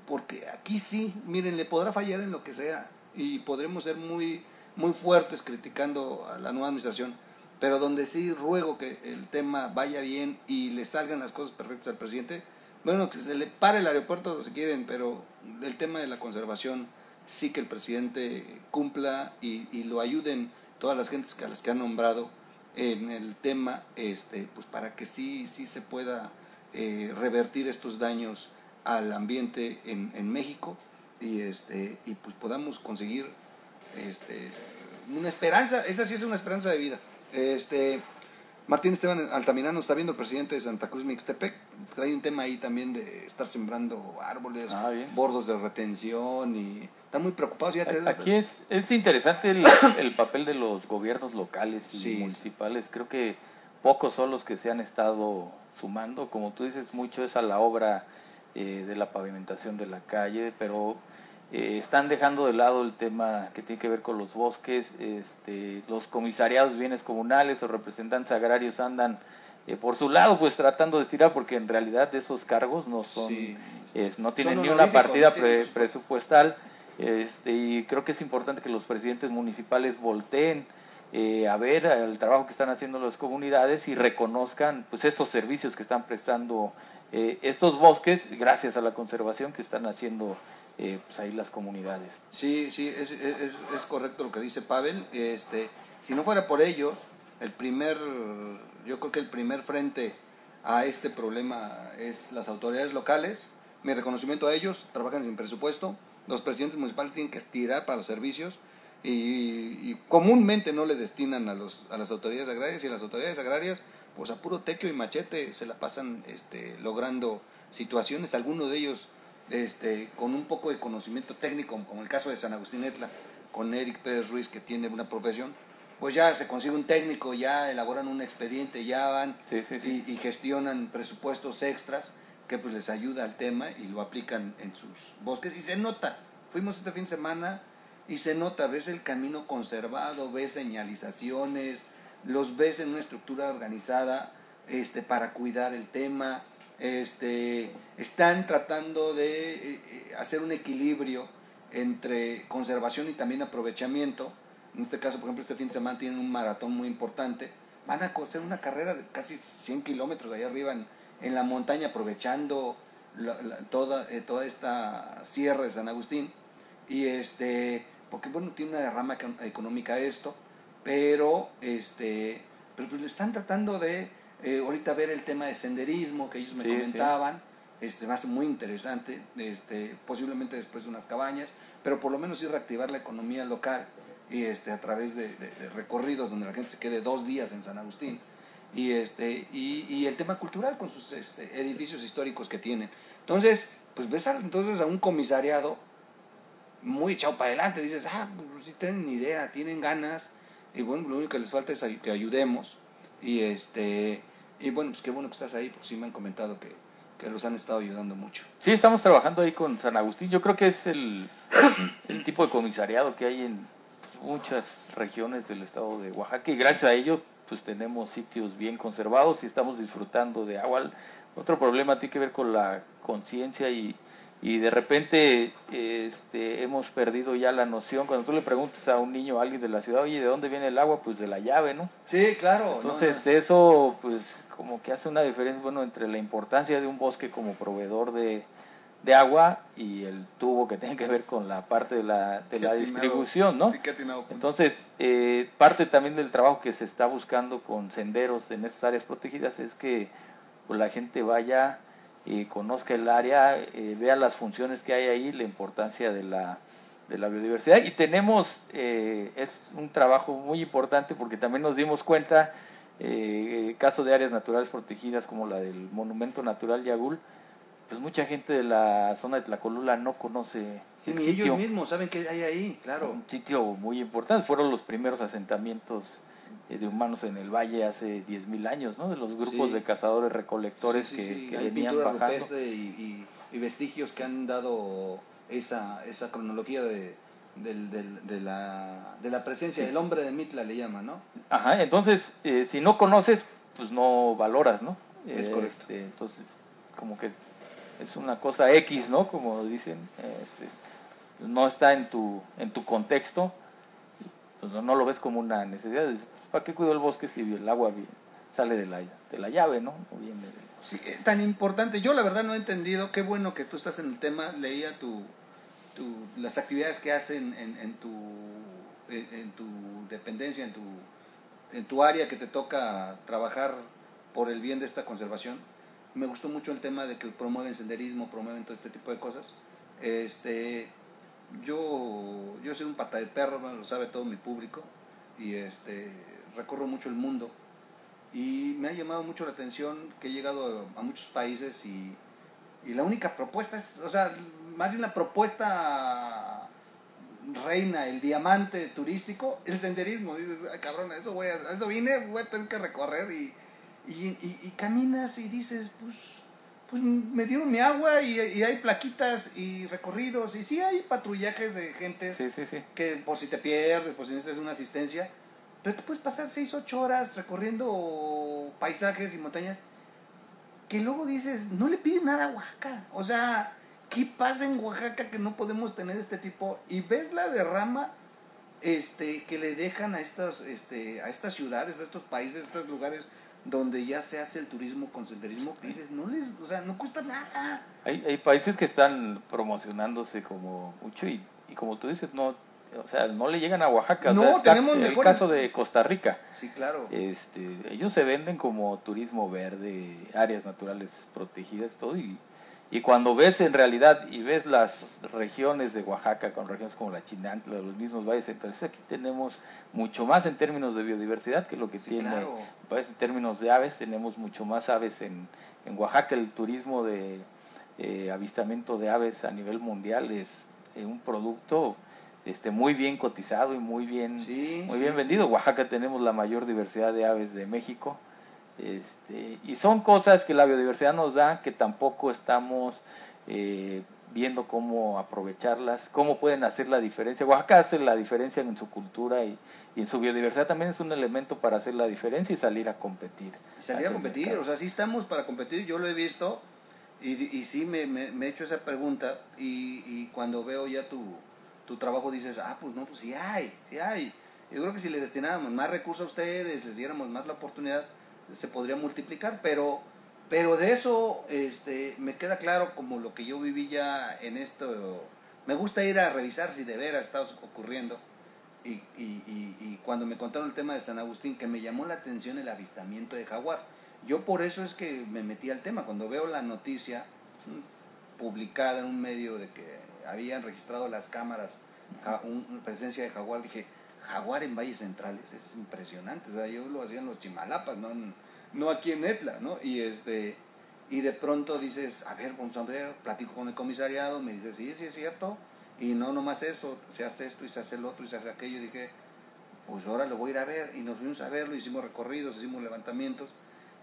porque aquí sí, miren, le podrá fallar en lo que sea y podremos ser muy, muy fuertes criticando a la nueva administración, pero donde sí ruego que el tema vaya bien y le salgan las cosas perfectas al presidente, bueno, que se le pare el aeropuerto si quieren, pero el tema de la conservación sí que el presidente cumpla y, y lo ayuden todas las gentes a las que han nombrado en el tema, este, pues para que sí, sí se pueda eh, revertir estos daños al ambiente en, en México y este y pues podamos conseguir este una esperanza, esa sí es una esperanza de vida. Este Martín Esteban Altamirano, está viendo el presidente de Santa Cruz Mixtepec, trae un tema ahí también de estar sembrando árboles, ah, bordos de retención, y están muy preocupados. Ya te Aquí es, es interesante el, el papel de los gobiernos locales y sí. municipales, creo que pocos son los que se han estado sumando, como tú dices, mucho es a la obra Eh, de la pavimentación de la calle, pero Eh, están dejando de lado el tema que tiene que ver con los bosques. Este, los comisariados de bienes comunales o representantes agrarios andan eh, por su lado, pues tratando de estirar, porque en realidad esos cargos no son, sí. es, no tienen son ni una partida pre presupuestal, este, y creo que es importante que los presidentes municipales volteen eh, a ver el trabajo que están haciendo las comunidades y reconozcan pues estos servicios que están prestando eh, estos bosques gracias a la conservación que están haciendo Eh, pues ahí las comunidades. Sí, sí, es, es, es correcto lo que dice Pavel. Este, si no fuera por ellos, el primer, yo creo que el primer frente a este problema es las autoridades locales. Mi reconocimiento a ellos, trabajan sin presupuesto. Los presidentes municipales tienen que estirar para los servicios y, y comúnmente no le destinan a, los, a las autoridades agrarias, y las autoridades agrarias, pues a puro tequio y machete se la pasan este, logrando situaciones, algunos de ellos Este, con un poco de conocimiento técnico, como el caso de San Agustín Etla, con Eric Pérez Ruiz, que tiene una profesión, pues ya se consigue un técnico, ya elaboran un expediente, ya van sí, sí, sí. Y, y gestionan presupuestos extras que pues les ayuda al tema y lo aplican en sus bosques, y se nota. Fuimos este fin de semana y se nota, ves el camino conservado, ves señalizaciones, los ves en una estructura organizada este, para cuidar el tema. Este, están tratando de hacer un equilibrio entre conservación y también aprovechamiento. En este caso, por ejemplo, este fin de semana tienen un maratón muy importante. Van a hacer una carrera de casi cien kilómetros allá arriba en, en la montaña, aprovechando la, la, toda, eh, toda esta sierra de San Agustín. Y este, porque bueno, tiene una derrama económica esto, pero este, pero pues le están tratando de Eh, ahorita ver el tema de senderismo que ellos me sí, comentaban, sí. Este, va a ser muy interesante, este, posiblemente después de unas cabañas, pero por lo menos sí reactivar la economía local y este, a través de, de, de recorridos donde la gente se quede dos días en San Agustín, y, este, y, y el tema cultural con sus este, edificios históricos que tienen. Entonces, pues ves a, entonces a un comisariado muy echado para adelante, dices, ah, pues sí tienen idea, tienen ganas, y bueno, lo único que les falta es que ayudemos. Y este y bueno, pues qué bueno que estás ahí, porque sí me han comentado que, que los han estado ayudando mucho. Sí, estamos trabajando ahí con San Agustín. Yo creo que es el, el tipo de comisariado que hay en muchas regiones del estado de Oaxaca, y gracias a ello pues tenemos sitios bien conservados y estamos disfrutando de agua. Otro problema tiene que ver con la conciencia y, y de repente este, hemos perdido ya la noción. Cuando tú le preguntas a un niño, a alguien de la ciudad, oye, ¿de dónde viene el agua? Pues de la llave, ¿no? Sí, claro. Entonces no, no. Eso pues como que hace una diferencia, bueno, entre la importancia de un bosque como proveedor de, de agua y el tubo que tiene que ver con la parte de la, de sí, la distribución, ¿no? Sí, que atinado. Entonces, eh, parte también del trabajo que se está buscando con senderos en esas áreas protegidas es que pues, la gente vaya, Eh, conozca el área, eh, vea las funciones que hay ahí, la importancia de la, de la biodiversidad. Y tenemos, eh, es un trabajo muy importante, porque también nos dimos cuenta, eh, caso de áreas naturales protegidas como la del Monumento Natural Yagul, pues mucha gente de la zona de Tlacolula no conoce. Sí, ni ellos mismos saben que hay ahí, claro. Un sitio muy importante, fueron los primeros asentamientos de humanos en el valle hace diez mil años, ¿no? De los grupos sí. de cazadores recolectores sí, sí, que, sí. que hay venían bajando. Y, y, y vestigios que han dado esa, esa cronología de, de, de, de, la, de la presencia sí. del hombre de Mitla, le llaman, ¿no? Ajá, entonces, eh, si no conoces, pues no valoras, ¿no? Es eh, correcto. Este, entonces, como que es una cosa X, ¿no? Como dicen, este, no está en tu, en tu contexto, pues no, no lo ves como una necesidad. Es, ¿para qué cuido el bosque si el agua sale de la, de la llave, ¿no? O bien de... Sí, tan importante. Yo la verdad no he entendido. Qué bueno que tú estás en el tema. Leía tu, tu las actividades que hacen en, en tu en, en tu dependencia, en tu en tu área que te toca trabajar por el bien de esta conservación. Me gustó mucho el tema de que promueven senderismo, promueven todo este tipo de cosas. Este, yo yo soy un pata de perro, lo sabe todo mi público, y este recorro mucho el mundo y me ha llamado mucho la atención que he llegado a muchos países y, y la única propuesta es, o sea, más bien la propuesta reina, el diamante turístico, el senderismo. Dices, ay, cabrón, eso voy a, eso vine, voy a tener que recorrer, y, y, y, y caminas y dices, pues pues me dio mi agua y, y hay plaquitas y recorridos y sí hay patrullajes de gente sí, sí, sí. que por si te pierdes, por si necesitas una asistencia, pero te puedes pasar seis, ocho horas recorriendo paisajes y montañas que luego dices, no le piden nada a Oaxaca, o sea, ¿qué pasa en Oaxaca que no podemos tener este tipo? Y ves la derrama este, que le dejan a estas, este, a estas ciudades, a estos países, a estos lugares donde ya se hace el turismo con senderismo, que dices, no les, o sea, no cuesta nada. Hay, hay países que están promocionándose como mucho y, y como tú dices, no, o sea, no le llegan a Oaxaca. No, o sea, está, tenemos el mejores... caso de Costa Rica. Sí, claro. Este, ellos se venden como turismo verde, áreas naturales protegidas, todo, y, y cuando ves en realidad y ves las regiones de Oaxaca, con regiones como la Chinantla, los mismos valles centrales, aquí tenemos mucho más en términos de biodiversidad que lo que sí, tiene. Claro. En términos de aves, tenemos mucho más aves en, en Oaxaca. El turismo de eh, avistamiento de aves a nivel mundial es eh, un producto este muy bien cotizado y muy bien, sí, muy sí, bien vendido. Sí. Oaxaca tenemos la mayor diversidad de aves de México. Este, y son cosas que la biodiversidad nos da, que tampoco estamos eh, viendo cómo aprovecharlas, cómo pueden hacer la diferencia. Oaxaca hace la diferencia en su cultura y, y en su biodiversidad también es un elemento para hacer la diferencia y salir a competir. Y salir a, a competir, mercado. O sea, sí estamos para competir, yo lo he visto y, y sí me, me, me he hecho esa pregunta y, y cuando veo ya tu, tu trabajo dices, ah, pues no, pues sí hay, sí hay. Yo creo que si les destinábamos más recursos a ustedes, les diéramos más la oportunidad, se podría multiplicar, pero pero de eso este me queda claro como lo que yo viví ya en esto. Me gusta ir a revisar si de veras está ocurriendo y, y, y, y cuando me contaron el tema de San Agustín, que me llamó la atención el avistamiento de jaguar, yo por eso es que me metí al tema. Cuando veo la noticia publicada en un medio de que habían registrado las cámaras una presencia de jaguar, dije, jaguar en Valles Centrales, es impresionante. O sea, yo lo hacía en los Chimalapas, no, no aquí en Etla, ¿no? Y este y de pronto dices, a ver, vamos a ver, platico con el comisariado, me dice, sí, sí es cierto, y no nomás eso, se hace esto y se hace el otro y se hace aquello, y dije, pues ahora lo voy a ir a ver, y nos fuimos a verlo, hicimos recorridos, hicimos levantamientos,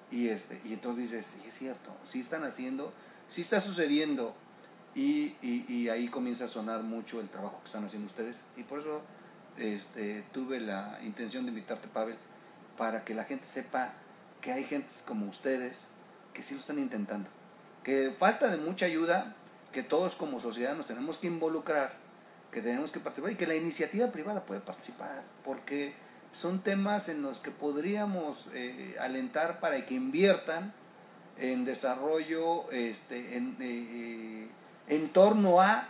y este y entonces dices, sí es cierto, sí están haciendo, sí está sucediendo, y, y, y ahí comienza a sonar mucho el trabajo que están haciendo ustedes, y por eso... Este, tuve la intención de invitarte, Pavel, para que la gente sepa que hay gentes como ustedes que sí lo están intentando, que falta de mucha ayuda, que todos como sociedad nos tenemos que involucrar, que tenemos que participar y que la iniciativa privada puede participar, porque son temas en los que podríamos eh, alentar para que inviertan en desarrollo este, en, eh, en torno a,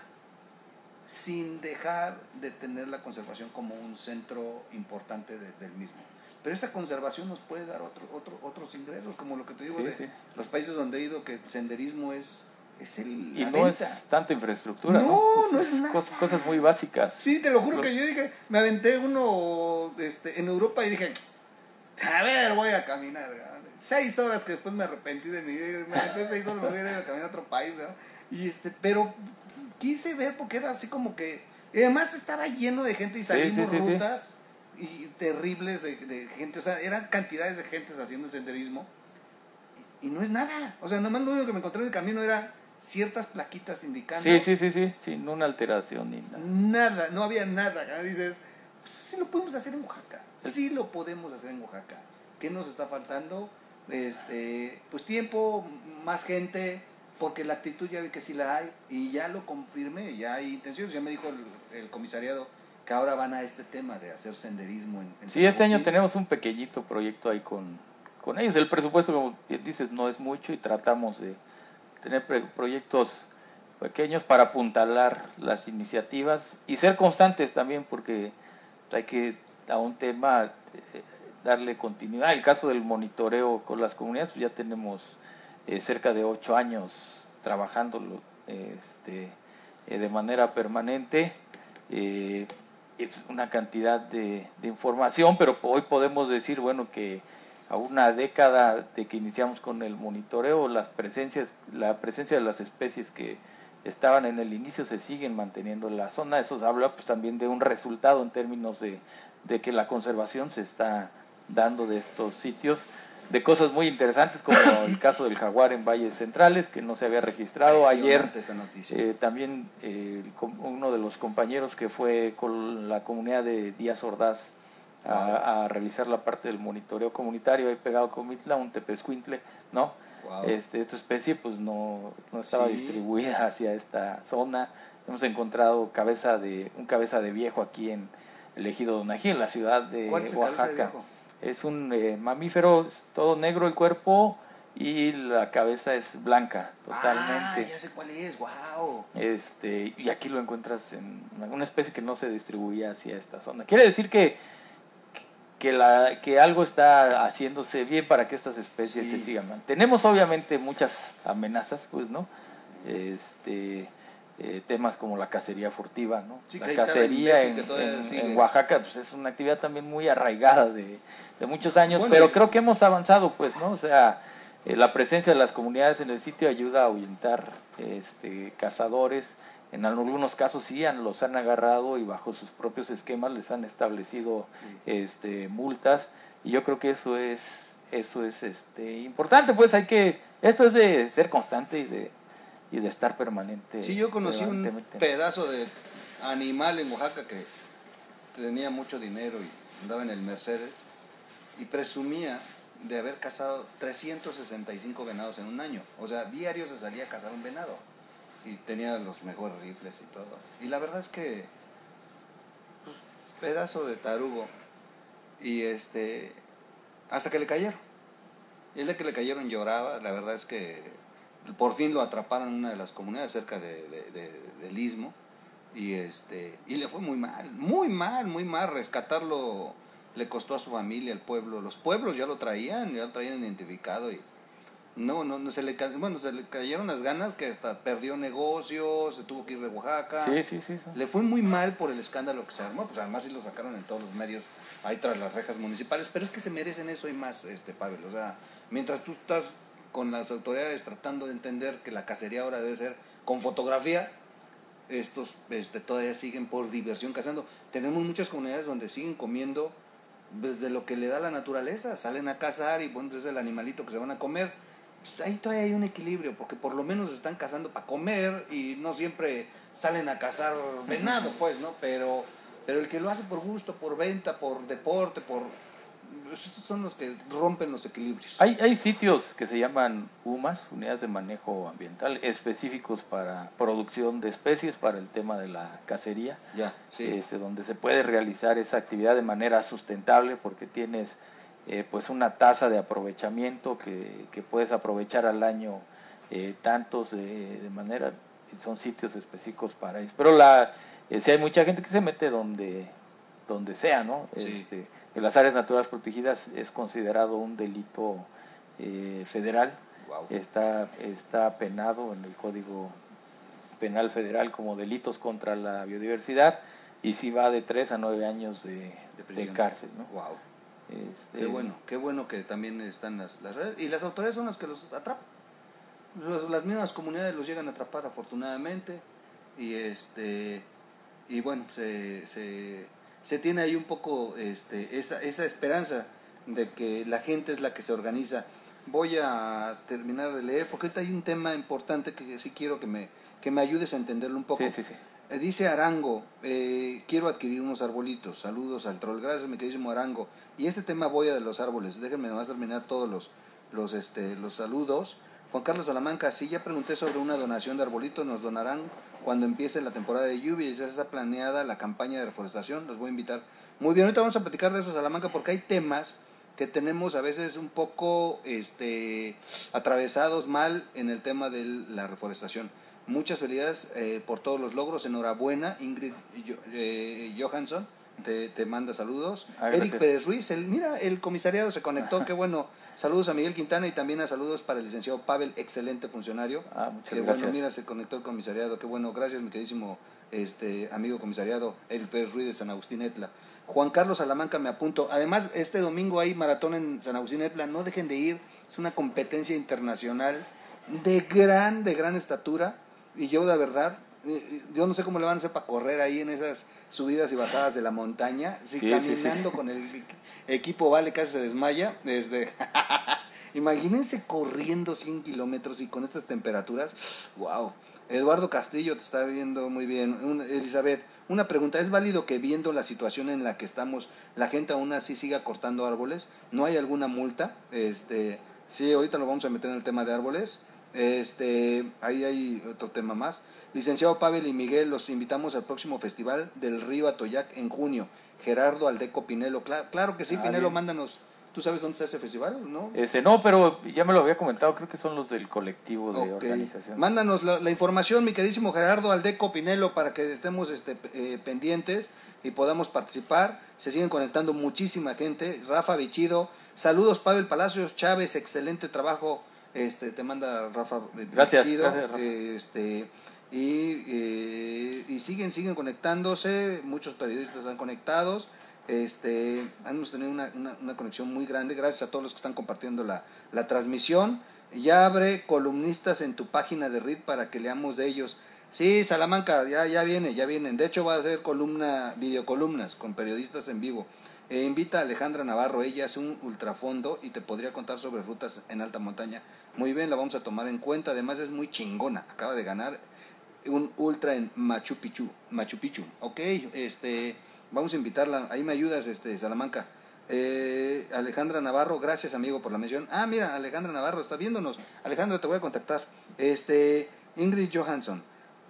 sin dejar de tener la conservación como un centro importante de, del mismo. Pero esa conservación nos puede dar otro, otro, otros ingresos, como lo que te digo, sí, de sí. los países donde he ido, que el senderismo es, es el, y la no venta. Es tanta infraestructura, ¿no? No, no es nada. Cos, cosas muy básicas. Sí, te lo juro los... que yo dije, me aventé uno este, en Europa y dije, a ver, voy a caminar, ¿verdad? Seis horas que después me arrepentí de mi vida, me aventé seis horas, me voy a ir a caminar a otro país, ¿verdad? Y este, pero... quise ver porque era así como que... Además estaba lleno de gente y salimos sí, sí, sí, rutas sí. y terribles de, de gente. O sea, eran cantidades de gentes haciendo el senderismo. Y, y no es nada. O sea, nomás lo único que me encontré en el camino era ciertas plaquitas indicando... Sí, sí, sí, sí. Sin una alteración ni nada. Nada, no había nada. Dices, pues sí lo podemos hacer en Oaxaca. Sí lo podemos hacer en Oaxaca. ¿Qué nos está faltando? Este, pues tiempo, más gente... Porque la actitud ya vi que sí la hay y ya lo confirmé, ya hay intenciones. Ya me dijo el, el comisariado que ahora van a este tema de hacer senderismo. En, en sí, este año tenemos un pequeñito proyecto ahí con, con ellos. El presupuesto, como bien dices, no es mucho y tratamos de tener pre proyectos pequeños para apuntalar las iniciativas y ser constantes también, porque hay que a un tema eh, darle continuidad. El caso del monitoreo con las comunidades, pues ya tenemos... Eh, cerca de ocho años trabajándolo eh, este, eh, de manera permanente. Eh, es una cantidad de, de información, pero hoy podemos decir, bueno, que a una década de que iniciamos con el monitoreo, las presencias, la presencia de las especies que estaban en el inicio se siguen manteniendo en la zona. Eso habla pues, también de un resultado en términos de, de que la conservación se está dando de estos sitios. de cosas muy interesantes, como el caso del jaguar en Valles Centrales, que no se había registrado ayer. Eh, también eh, uno de los compañeros que fue con la comunidad de Díaz Ordaz a, wow. a realizar la parte del monitoreo comunitario, ahí pegado con Mitla, un tepezcuintle, ¿no? Wow. Este, esta especie pues no, no estaba sí. distribuida hacia esta zona. Hemos encontrado cabeza de un cabeza de viejo aquí en el ejido Donají, en la ciudad de Oaxaca. Es un eh, mamífero, es todo negro el cuerpo y la cabeza es blanca, totalmente. Ah, ya sé cuál es, wow. Este, y aquí lo encuentras en una especie que no se distribuía hacia esta zona. Quiere decir que que la que algo está haciéndose bien para que estas especies sí. se sigan. Tenemos obviamente muchas amenazas, pues, ¿no? Este Eh, temas como la cacería furtiva, ¿no? Sí, la cacería en, en, en Oaxaca pues es una actividad también muy arraigada de, de muchos años, bueno, pero creo que hemos avanzado, pues, ¿no? O sea, eh, la presencia de las comunidades en el sitio ayuda a ahuyentar este, cazadores. En algunos casos sí han, los han agarrado y bajo sus propios esquemas les han establecido sí. este, multas, y yo creo que eso es eso es este, importante, pues hay que, esto es de ser constante y de y de estar permanente. Sí, yo conocí un pedazo de animal en Oaxaca que tenía mucho dinero y andaba en el Mercedes y presumía de haber cazado trescientos sesenta y cinco venados en un año. O sea, diario se salía a cazar un venado y tenía los mejores rifles y todo. Y la verdad es que pues, pedazo de tarugo, y este hasta que le cayeron. Y el de que le cayeron lloraba. La verdad es que por fin lo atraparon en una de las comunidades cerca de, de, de, del Istmo, y este y le fue muy mal, muy mal, muy mal. Rescatarlo le costó a su familia, al pueblo. Los pueblos ya lo traían, ya lo traían identificado, y no, no, no se le bueno, se le cayeron las ganas que hasta perdió negocios, se tuvo que ir de Oaxaca. Sí, sí, sí, sí. Le fue muy mal por el escándalo que se armó, pues además sí lo sacaron en todos los medios, ahí tras las rejas municipales, pero es que se merecen eso y más, este Pavel. O sea, mientras tú estás con las autoridades tratando de entender que la cacería ahora debe ser con fotografía, estos este, todavía siguen por diversión cazando. Tenemos muchas comunidades donde siguen comiendo desde lo que le da la naturaleza, salen a cazar y bueno, es el animalito que se van a comer. Pues ahí todavía hay un equilibrio, porque por lo menos están cazando para comer y no siempre salen a cazar venado, pues, ¿no? Pero, pero el que lo hace por gusto, por venta, por deporte, por... estos son los que rompen los equilibrios. Hay, hay sitios que se llaman U M A S, unidades de manejo ambiental, específicos para producción de especies, para el tema de la cacería. Ya, sí. Este, donde se puede realizar esa actividad de manera sustentable, porque tienes eh, pues una tasa de aprovechamiento que, que puedes aprovechar al año eh, tantos de, de manera... Son sitios específicos para eso. Pero la, eh, si hay mucha gente que se mete donde, donde sea, ¿no? Sí. Este, en las áreas naturales protegidas es considerado un delito eh, federal. Wow. Está, está penado en el Código Penal Federal como delitos contra la biodiversidad, y sí va de tres a nueve años de, de, de cárcel, ¿no? Wow. Este, qué bueno, qué bueno que también están las, las redes, y las autoridades son las que los atrapan. Los, las mismas comunidades los llegan a atrapar, afortunadamente, y este y bueno, se... se se tiene ahí un poco este, esa, esa esperanza de que la gente es la que se organiza. Voy a terminar de leer, porque ahorita hay un tema importante que sí quiero que me, que me ayudes a entenderlo un poco. Sí, sí, sí. Dice Arango, eh, quiero adquirir unos arbolitos. Saludos al troll. Gracias, mi queridísimo Arango. Y este tema voy a de los árboles. Déjenme nomás terminar todos los, los, este, los saludos. Juan Carlos Salamanca, sí, ya pregunté sobre una donación de arbolitos, nos donarán cuando empiece la temporada de lluvia, ya está planeada la campaña de reforestación, los voy a invitar. Muy bien, ahorita vamos a platicar de eso, Salamanca, porque hay temas que tenemos a veces un poco este, atravesados mal en el tema de la reforestación. Muchas felicidades eh, por todos los logros, enhorabuena. Ingrid eh, Johansson te, te manda saludos. Ay, Eric Pérez Ruiz, el, mira, el comisariado se conectó, qué bueno. Saludos a Miguel Quintana, y también a saludos para el licenciado Pavel, excelente funcionario. Ah, muchas que gracias. Bueno, mira, se conectó el comisariado. Qué bueno, gracias, mi queridísimo este, amigo comisariado, Eric Pérez Ruiz de San Agustín Etla. Juan Carlos Salamanca, me apunto. Además, este domingo hay maratón en San Agustín Etla, no dejen de ir. Es una competencia internacional de gran, de gran estatura. Y yo, de verdad, yo no sé cómo le van a hacer para correr ahí en esas subidas y bajadas de la montaña, sí, sí, caminando sí, sí. con el Equipo Vale casi se desmaya. Desde... Imagínense corriendo cien kilómetros y con estas temperaturas. Wow. Eduardo Castillo te está viendo muy bien. Un, Elizabeth, una pregunta. ¿Es válido que viendo la situación en la que estamos, la gente aún así siga cortando árboles? ¿No hay alguna multa? Este, sí, ahorita lo vamos a meter en el tema de árboles. Este, ahí hay otro tema más. Licenciado Pavel y Miguel, los invitamos al próximo festival del Río Atoyac en junio. Gerardo Aldeco Pinelo. Claro, claro que sí, ah, Pinelo, bien. Mándanos. ¿Tú sabes dónde está ese festival? ¿No? Ese, no, pero ya me lo había comentado, creo que son los del colectivo de okay. organización. Mándanos la, la información, mi queridísimo Gerardo Aldeco Pinelo, para que estemos este, eh, pendientes y podamos participar. Se siguen conectando muchísima gente. Rafa Bichido, saludos Pavel Palacios Chávez, excelente trabajo. Este, te manda Rafa Bichido. Gracias, gracias, Rafa. Este, y, eh, y siguen, siguen conectándose, muchos periodistas están conectados. Este, hemos tenido una, una, una conexión muy grande. Gracias a todos los que están compartiendo la, la transmisión. Ya abre columnistas en tu página de R I D para que leamos de ellos. Sí, Salamanca, ya, ya viene, ya vienen. De hecho va a hacer columna, videocolumnas con periodistas en vivo. eh, Invita a Alejandra Navarro, ella hace un ultrafondo y te podría contar sobre rutas en alta montaña. Muy bien, la vamos a tomar en cuenta. Además es muy chingona, acaba de ganar un ultra en Machu Picchu. Machu Picchu, ok, este... Vamos a invitarla, ahí me ayudas, este Salamanca. eh, Alejandra Navarro, gracias amigo por la mención. Ah, mira, Alejandra Navarro está viéndonos. Alejandra, te voy a contactar. este Ingrid Johansson,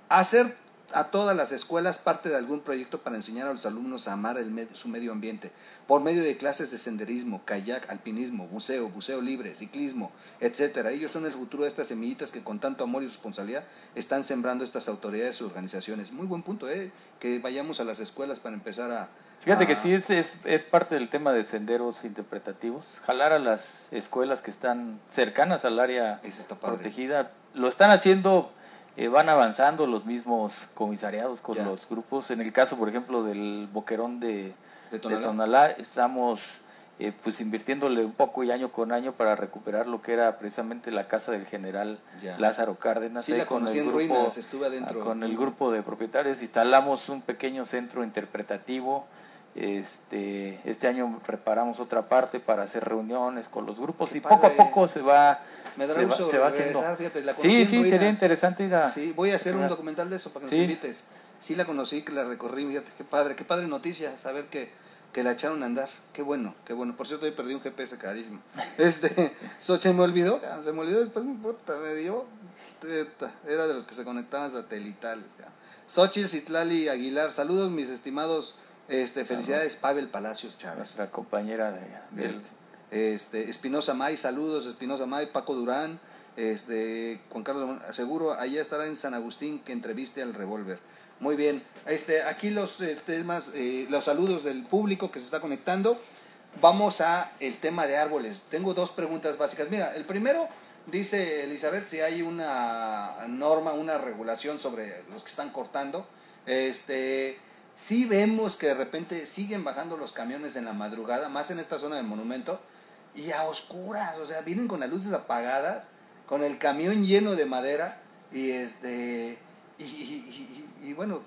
hacer a todas las escuelas parte de algún proyecto para enseñar a los alumnos a amar el med- su medio ambiente, por medio de clases de senderismo, kayak, alpinismo, buceo, buceo libre, ciclismo, etcétera. Ellos son el futuro de estas semillitas que con tanto amor y responsabilidad están sembrando estas autoridades y organizaciones. Muy buen punto, ¿eh? Que vayamos a las escuelas para empezar a... Fíjate a... que sí, es, es, es parte del tema de senderos interpretativos. Jalar a las escuelas que están cercanas al área protegida. Lo están haciendo... Eh, van avanzando los mismos comisariados con yeah. los grupos. En el caso, por ejemplo, del Boquerón de, de, Tonalá. de Tonalá, estamos eh, pues invirtiéndole un poco y año con año para recuperar lo que era precisamente la casa del general yeah. Lázaro Cárdenas. Sí, eh, la con el grupo, ruinas, estuve adentro. Con el grupo de propietarios instalamos un pequeño centro interpretativo. Este, este año preparamos otra parte para hacer reuniones con los grupos. Qué y padre. Poco a poco se va, me dará se va, se va haciendo. Fíjate, la sí, sí, sería interesante ir a... Sí, voy a hacer a un documental de eso para que sí. nos invites. Sí, la conocí, que la recorrí, fíjate, qué padre, qué padre noticia, saber que, que la echaron a andar. Qué bueno, qué bueno. Por cierto, hoy perdí un G P S carísimo. Este, se me olvidó, se me olvidó, después mi puta me dio. Era de los que se conectaban satelitales. Xochitl Citlali Aguilar, saludos mis estimados... Este, felicidades Pavel Palacios Chávez, nuestra compañera de, de... Este, Espinosa May, saludos Espinosa May. Paco Durán, este, Juan Carlos, seguro allá estará en San Agustín que entreviste al Revolver. Muy bien, este, aquí los eh, temas, eh, los saludos del público que se está conectando. Vamos a el tema de árboles. Tengo dos preguntas básicas. Mira, el primero dice Elizabeth si hay una norma, una regulación sobre los que están cortando. Este... Sí vemos que de repente siguen bajando los camiones en la madrugada, más en esta zona de Monumento, y a oscuras, o sea, vienen con las luces apagadas, con el camión lleno de madera, y este y, y, y, y bueno,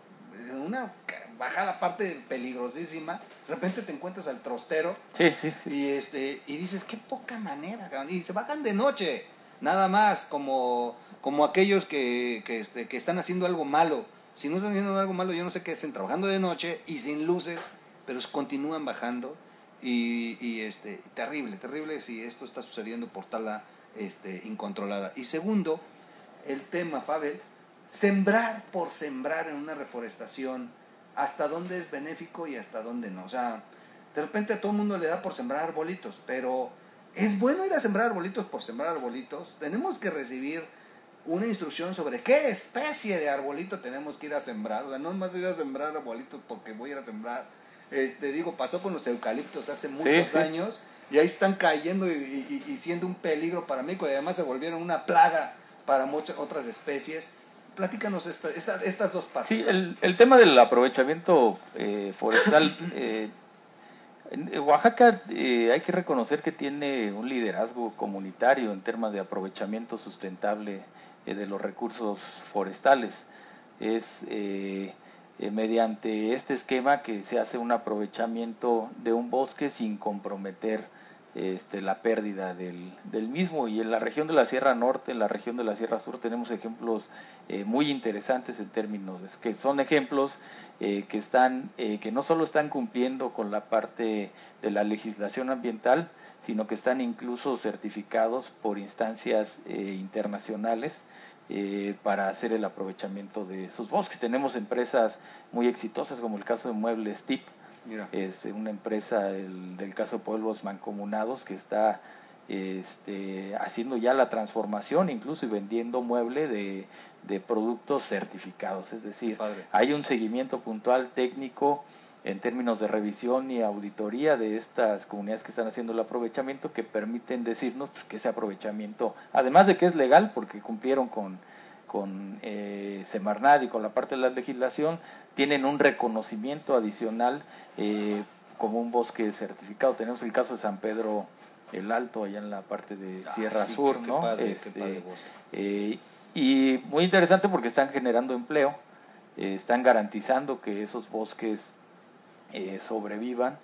una bajada parte peligrosísima, de repente te encuentras al trostero, sí, sí, sí. y este y dices, qué poca manera, cabrón, y se bajan de noche, nada más, como, como aquellos que, que, este, que están haciendo algo malo. Si no están haciendo algo malo, yo no sé qué hacen, trabajando de noche y sin luces, pero continúan bajando. Y, y este terrible, terrible si esto está sucediendo por tala este, incontrolada. Y segundo, el tema, Pavel, sembrar por sembrar en una reforestación, hasta dónde es benéfico y hasta dónde no. O sea, de repente a todo el mundo le da por sembrar arbolitos, pero ¿es bueno ir a sembrar arbolitos por sembrar arbolitos? Tenemos que recibir una instrucción sobre qué especie de arbolito tenemos que ir a sembrar. O sea, no más ir a sembrar arbolitos porque voy a ir a sembrar. Este, digo, pasó con los eucaliptos hace muchos sí, años sí. y ahí están cayendo y, y, y siendo un peligro para México, y además se volvieron una plaga para muchas otras especies. Platícanos esta, esta, estas dos partes. Sí, el, el tema del aprovechamiento eh, forestal. eh, en Oaxaca eh, hay que reconocer que tiene un liderazgo comunitario en temas de aprovechamiento sustentable de los recursos forestales. Es eh, eh, mediante este esquema que se hace un aprovechamiento de un bosque sin comprometer este, la pérdida del, del mismo. Y en la región de la Sierra Norte, en la región de la Sierra Sur, tenemos ejemplos eh, muy interesantes en términos de que son ejemplos eh, que, están, eh, que no solo están cumpliendo con la parte de la legislación ambiental, sino que están incluso certificados por instancias eh, internacionales eh, para hacer el aprovechamiento de sus bosques. Tenemos empresas muy exitosas, como el caso de Muebles T I P, Mira. es una empresa el, del caso de Pueblos Mancomunados, que está este, haciendo ya la transformación, incluso y vendiendo mueble de, de productos certificados. Es decir, Padre. hay un seguimiento puntual técnico en términos de revisión y auditoría de estas comunidades que están haciendo el aprovechamiento, que permiten decirnos pues, que ese aprovechamiento, además de que es legal porque cumplieron con, con eh, Semarnat y con la parte de la legislación, tienen un reconocimiento adicional eh, como un bosque certificado. Tenemos el caso de San Pedro el Alto, allá en la parte de Sierra ah, sí, Sur, ¿no? Padre, este, eh, y muy interesante porque están generando empleo, eh, están garantizando que esos bosques Eh, sobrevivan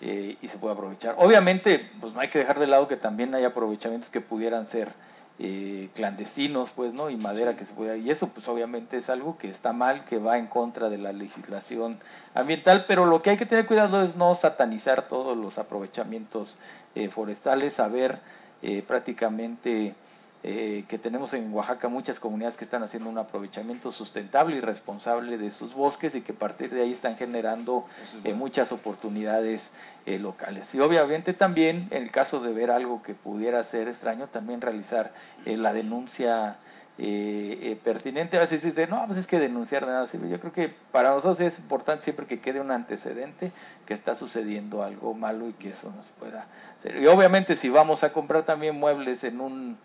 eh, y se puede aprovechar. Obviamente, pues no hay que dejar de lado que también hay aprovechamientos que pudieran ser eh, clandestinos, pues, ¿no? Y madera que se pudiera, y eso pues obviamente es algo que está mal, que va en contra de la legislación ambiental, pero lo que hay que tener cuidado es no satanizar todos los aprovechamientos eh, forestales, saber eh, prácticamente eh, que tenemos en Oaxaca muchas comunidades que están haciendo un aprovechamiento sustentable y responsable de sus bosques y que a partir de ahí están generando es bueno. eh, muchas oportunidades eh, locales. Y obviamente también, en el caso de ver algo que pudiera ser extraño, también realizar eh, la denuncia eh, eh, pertinente. A veces dice, no, pues es que denunciar de nada sirve. Yo creo que para nosotros es importante siempre que quede un antecedente que está sucediendo algo malo y que eso nos pueda hacer. Y obviamente si vamos a comprar también muebles en un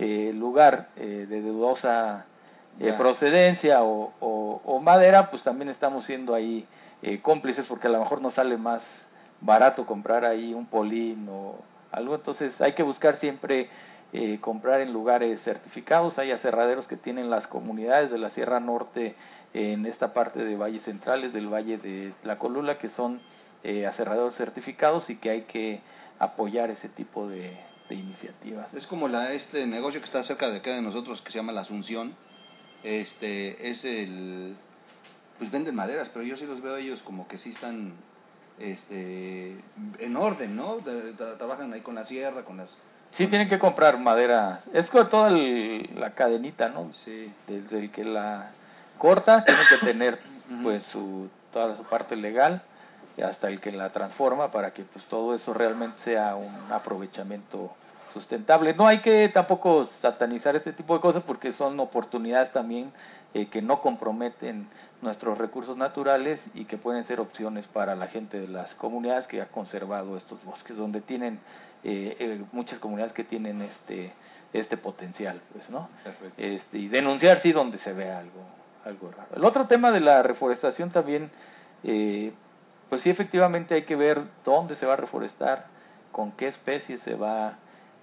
Eh, lugar eh, de dudosa eh, procedencia o, o, o madera, pues también estamos siendo ahí eh, cómplices, porque a lo mejor nos sale más barato comprar ahí un polín o algo. Entonces hay que buscar siempre eh, comprar en lugares certificados. Hay aserraderos que tienen las comunidades de la Sierra Norte eh, en esta parte de Valles Centrales, del Valle de Tlacolula, que son eh, aserraderos certificados y que hay que apoyar ese tipo de de iniciativas. Es como la, este negocio que está cerca de acá de nosotros, que se llama La Asunción. Este es el, pues venden maderas, pero yo sí los veo a ellos como que sí están este en orden, ¿no? De, de, trabajan ahí con la sierra, con las... Sí, con... tienen que comprar madera. Es con toda el, la cadenita, ¿no? Sí. Desde el que la corta, tiene que tener pues su, toda su parte legal, hasta el que la transforma, para que pues todo eso realmente sea un aprovechamiento sustentable. No hay que tampoco satanizar este tipo de cosas, porque son oportunidades también eh, que no comprometen nuestros recursos naturales y que pueden ser opciones para la gente de las comunidades que ha conservado estos bosques, donde tienen eh, eh, muchas comunidades que tienen este este potencial, pues, ¿no? Perfecto. Este, y denunciar sí donde se vea algo algo raro. El otro tema de la reforestación también, eh, pues sí, efectivamente hay que ver dónde se va a reforestar, con qué especies se va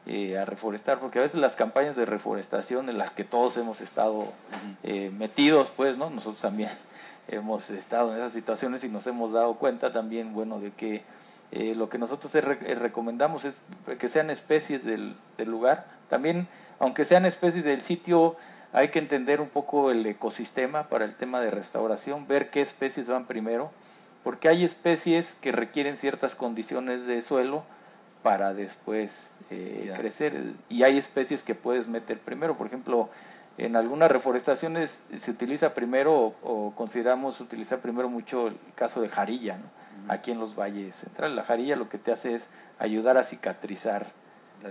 eh, a reforestar, porque a veces las campañas de reforestación en las que todos hemos estado eh, metidos, pues, ¿no? Nosotros también hemos estado en esas situaciones y nos hemos dado cuenta también, bueno, de que eh, lo que nosotros re- recomendamos es que sean especies del, del lugar. También, aunque sean especies del sitio, hay que entender un poco el ecosistema para el tema de restauración, ver qué especies van primero, porque hay especies que requieren ciertas condiciones de suelo para después eh, crecer, y hay especies que puedes meter primero. Por ejemplo, en algunas reforestaciones se utiliza primero, o, o consideramos utilizar primero mucho el caso de jarilla, ¿no? Uh-huh. Aquí en los valles centrales, la jarilla lo que te hace es ayudar a cicatrizar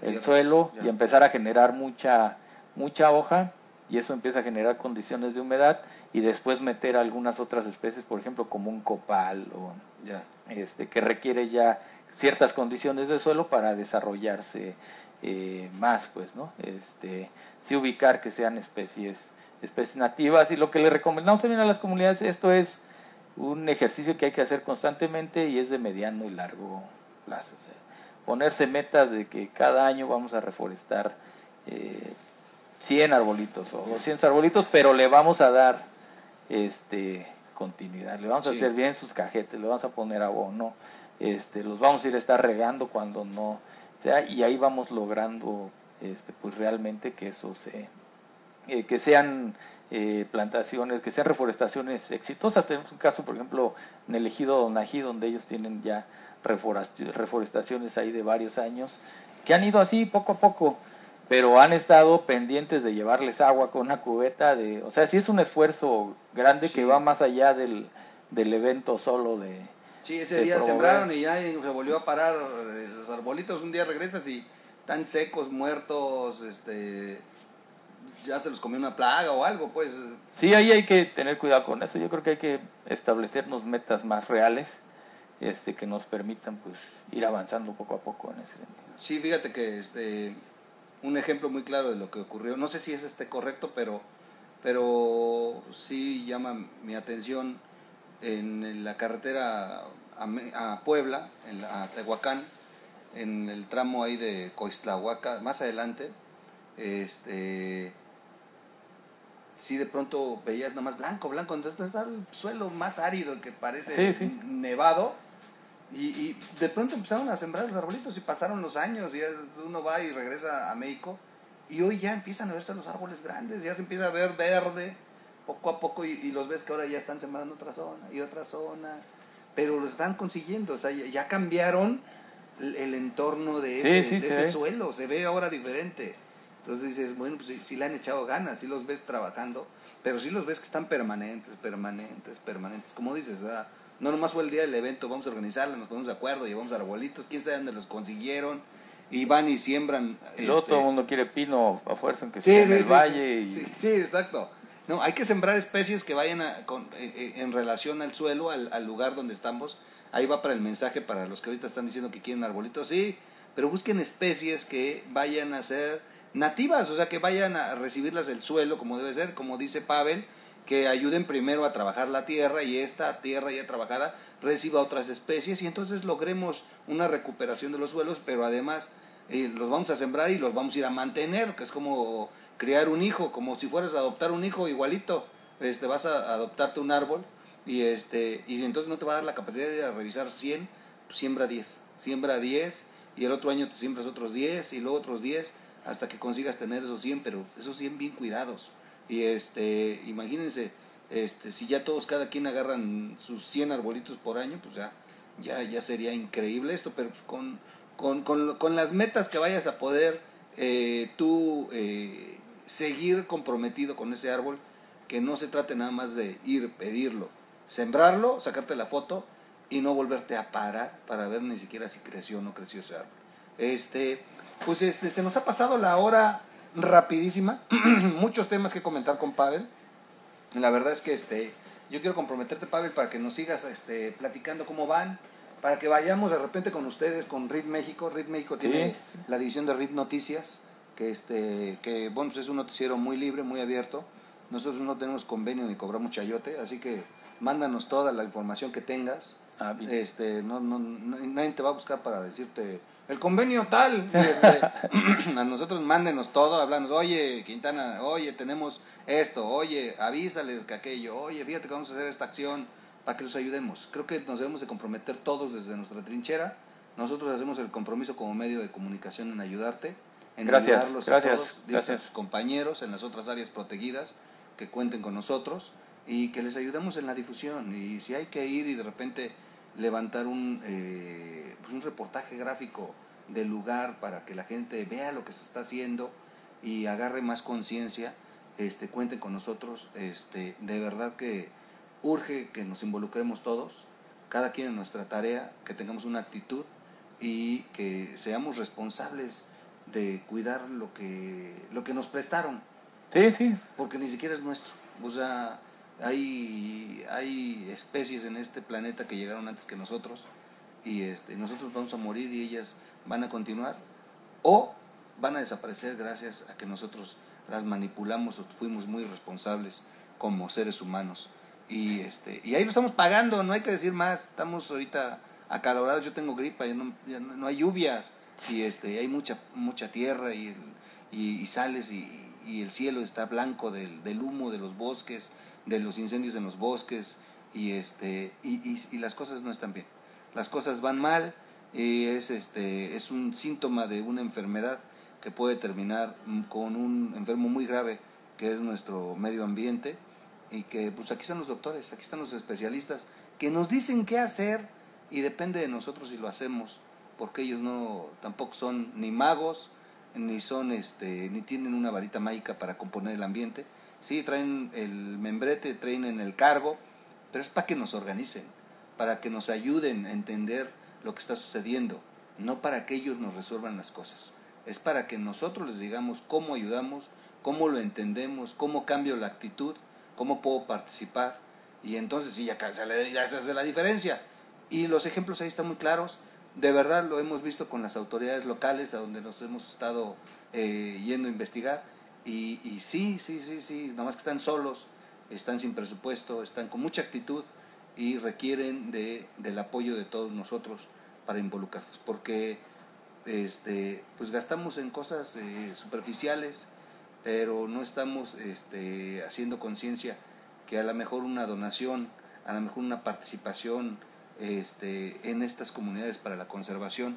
el suelo ya. y empezar a generar mucha, mucha hoja, y eso empieza a generar condiciones de humedad, y después meter algunas otras especies, por ejemplo, como un copal, o yeah. este que requiere ya ciertas condiciones de suelo para desarrollarse eh, más, pues, ¿no? Este, sí ubicar que sean especies, especies nativas, y lo que le recomendamos también a las comunidades, esto es un ejercicio que hay que hacer constantemente, y es de mediano y largo plazo. O sea, ponerse metas de que cada año vamos a reforestar eh, cien arbolitos o doscientos arbolitos, pero le vamos a dar este continuidad, le vamos sí. a hacer bien sus cajetes, le vamos a poner abono, este, los vamos a ir a estar regando cuando no sea, y ahí vamos logrando este, pues realmente que eso se, eh, que sean eh, plantaciones, que sean reforestaciones exitosas. Tenemos un caso, por ejemplo, en el ejido Donají, donde ellos tienen ya reforestaciones ahí de varios años, que han ido así poco a poco, pero han estado pendientes de llevarles agua con una cubeta, de, o sea, sí es un esfuerzo grande sí. que va más allá del, del evento solo de... Sí, ese de día promover. Sembraron y ya se volvió a parar los arbolitos, un día regresas y están secos, muertos, este, ya se los comió una plaga o algo, pues. Sí, ahí hay que tener cuidado con eso, yo creo que hay que establecernos metas más reales, este, que nos permitan pues ir avanzando poco a poco en ese sentido. Sí, fíjate que este, un ejemplo muy claro de lo que ocurrió, no sé si es este correcto, pero, pero sí llama mi atención en la carretera a, a Puebla, en la, a Tehuacán, en el tramo ahí de Coixtlahuaca, más adelante, este, sí de pronto veías nada más blanco, blanco, entonces está el suelo más árido que parece sí, sí. nevado. Y, y de pronto empezaron a sembrar los arbolitos y pasaron los años y uno va y regresa a México y hoy ya empiezan a verse los árboles grandes, ya se empieza a ver verde poco a poco y, y los ves que ahora ya están sembrando otra zona y otra zona, pero lo están consiguiendo, o sea, ya, ya cambiaron el, el entorno de ese, sí, sí, de ese sí. suelo, se ve ahora diferente. Entonces dices, bueno, pues sí, sí le han echado ganas, sí los ves trabajando, pero sí los ves que están permanentes, permanentes, permanentes, como dices, ah, no nomás fue el día del evento, vamos a organizarla, nos ponemos de acuerdo, llevamos arbolitos, quién sabe dónde los consiguieron, y van y siembran. El este... otro mundo quiere pino a fuerza, aunque sí, sea sí, en el sí, valle. Sí, y... sí, sí, exacto. No, hay que sembrar especies que vayan a, con, en, en relación al suelo, al, al lugar donde estamos. Ahí va para el mensaje para los que ahorita están diciendo que quieren arbolitos, sí, pero busquen especies que vayan a ser nativas, o sea, que vayan a recibirlas del suelo como debe ser, como dice Pavel, que ayuden primero a trabajar la tierra y esta tierra ya trabajada reciba otras especies y entonces logremos una recuperación de los suelos, pero además eh, los vamos a sembrar y los vamos a ir a mantener, que es como criar un hijo, como si fueras a adoptar un hijo igualito, este, vas a adoptarte un árbol y este y entonces no te va a dar la capacidad de revisar cien, pues siembra diez, siembra diez y el otro año te siembras otros diez y luego otros diez hasta que consigas tener esos cien, pero esos cien bien cuidados. Y este, imagínense, este, si ya todos, cada quien agarran sus cien arbolitos por año, pues ya, ya, ya sería increíble esto, pero pues con, con, con, con las metas que vayas a poder eh, tú eh, seguir comprometido con ese árbol, que no se trate nada más de ir, pedirlo, sembrarlo, sacarte la foto y no volverte a parar para ver ni siquiera si creció o no creció ese árbol. Este, pues este, se nos ha pasado la hora rapidísima, muchos temas que comentar con Pavel. La verdad es que este, yo quiero comprometerte, Pavel, para que nos sigas este, platicando cómo van, para que vayamos de repente con ustedes, con R I D México. R I D México tiene sí, sí. la división de R I D Noticias, que este, que bueno, pues es un noticiero muy libre, muy abierto. Nosotros no tenemos convenio ni cobramos chayote, así que mándanos toda la información que tengas. Ah, este, no, no, no, nadie te va a buscar para decirte el convenio tal, este, a nosotros mándenos todo, háblanos, oye Quintana, oye tenemos esto, oye avísales que aquello, oye fíjate que vamos a hacer esta acción para que los ayudemos. Creo que nos debemos de comprometer todos desde nuestra trinchera, nosotros hacemos el compromiso como medio de comunicación en ayudarte, en gracias, ayudarlos gracias, a todos, gracias. a tus compañeros en las otras áreas protegidas que cuenten con nosotros y que les ayudemos en la difusión, y si hay que ir y de repente levantar un, eh, pues un reportaje gráfico del lugar para que la gente vea lo que se está haciendo y agarre más conciencia, este, cuenten con nosotros, este, de verdad que urge que nos involucremos todos, cada quien en nuestra tarea, que tengamos una actitud y que seamos responsables de cuidar lo que, lo que nos prestaron. Sí, sí. Porque ni siquiera es nuestro, o sea... Hay, hay especies en este planeta que llegaron antes que nosotros y este, nosotros vamos a morir y ellas van a continuar o van a desaparecer gracias a que nosotros las manipulamos o fuimos muy irresponsables como seres humanos y, este, y ahí lo estamos pagando, no hay que decir más, estamos ahorita acalorados, yo tengo gripa, ya no, ya no, no hay lluvias y este, hay mucha, mucha tierra y, el, y, y sales y, y el cielo está blanco del, del humo de los bosques, de los incendios en los bosques y este y, y, y las cosas no están bien, las cosas van mal, y es este es un síntoma de una enfermedad que puede terminar con un enfermo muy grave, que es nuestro medio ambiente, y que pues aquí están los doctores, aquí están los especialistas que nos dicen qué hacer, y depende de nosotros si lo hacemos, porque ellos no tampoco son ni magos, ni son este ni tienen una varita mágica para componer el ambiente. Sí, traen el membrete, traen en el cargo, pero es para que nos organicen, para que nos ayuden a entender lo que está sucediendo, no para que ellos nos resuelvan las cosas. Es para que nosotros les digamos cómo ayudamos, cómo lo entendemos, cómo cambio la actitud, cómo puedo participar, y entonces sí, ya, ya se hace la diferencia. Y los ejemplos ahí están muy claros, de verdad lo hemos visto con las autoridades locales a donde nos hemos estado eh, yendo a investigar, y, y sí, sí, sí, sí, nada más que están solos, están sin presupuesto, están con mucha actitud, y requieren de, del apoyo de todos nosotros para involucrarnos, porque este, pues gastamos en cosas eh, superficiales, pero no estamos este, haciendo conciencia que a lo mejor una donación, a lo mejor una participación este, en estas comunidades para la conservación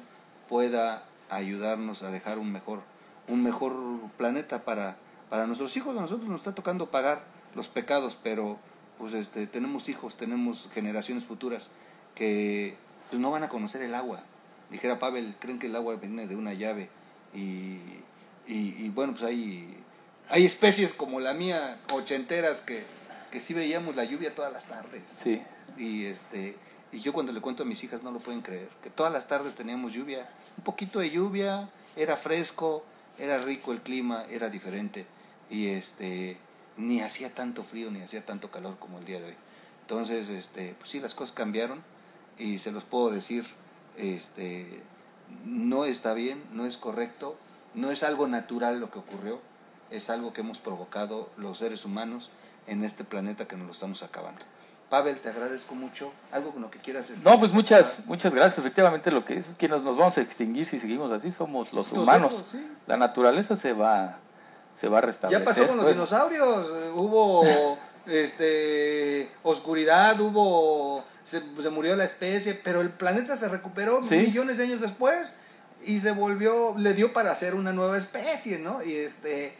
pueda ayudarnos a dejar un mejor, un mejor planeta para, para nuestros hijos. A nosotros nos está tocando pagar los pecados, pero pues este, tenemos hijos, tenemos generaciones futuras que pues no van a conocer el agua. Dijera Pavel, creen que el agua viene de una llave, y, y, y bueno, pues hay, hay especies como la mía, ochenteras, que, que sí veíamos la lluvia todas las tardes. Sí. Y, este, y yo cuando le cuento a mis hijas no lo pueden creer, que todas las tardes teníamos lluvia, un poquito de lluvia, era fresco, era rico el clima, era diferente, y este... ni hacía tanto frío, ni hacía tanto calor como el día de hoy. Entonces, este, pues sí, las cosas cambiaron, y se los puedo decir, este, no está bien, no es correcto, no es algo natural lo que ocurrió, es algo que hemos provocado los seres humanos en este planeta que nos lo estamos acabando. Pavel, te agradezco mucho, algo con lo que quieras... No, pues muchas muchas gracias, efectivamente lo que es, es que nos, nos vamos a extinguir si seguimos así, somos los Nosotros, humanos, ¿sí? La naturaleza se va... se va a restablecer. Ya pasó con los bueno. dinosaurios, hubo este oscuridad, hubo se, se murió la especie, pero el planeta se recuperó, ¿sí?, millones de años después, y se volvió, le dio para hacer una nueva especie, ¿no? Y este,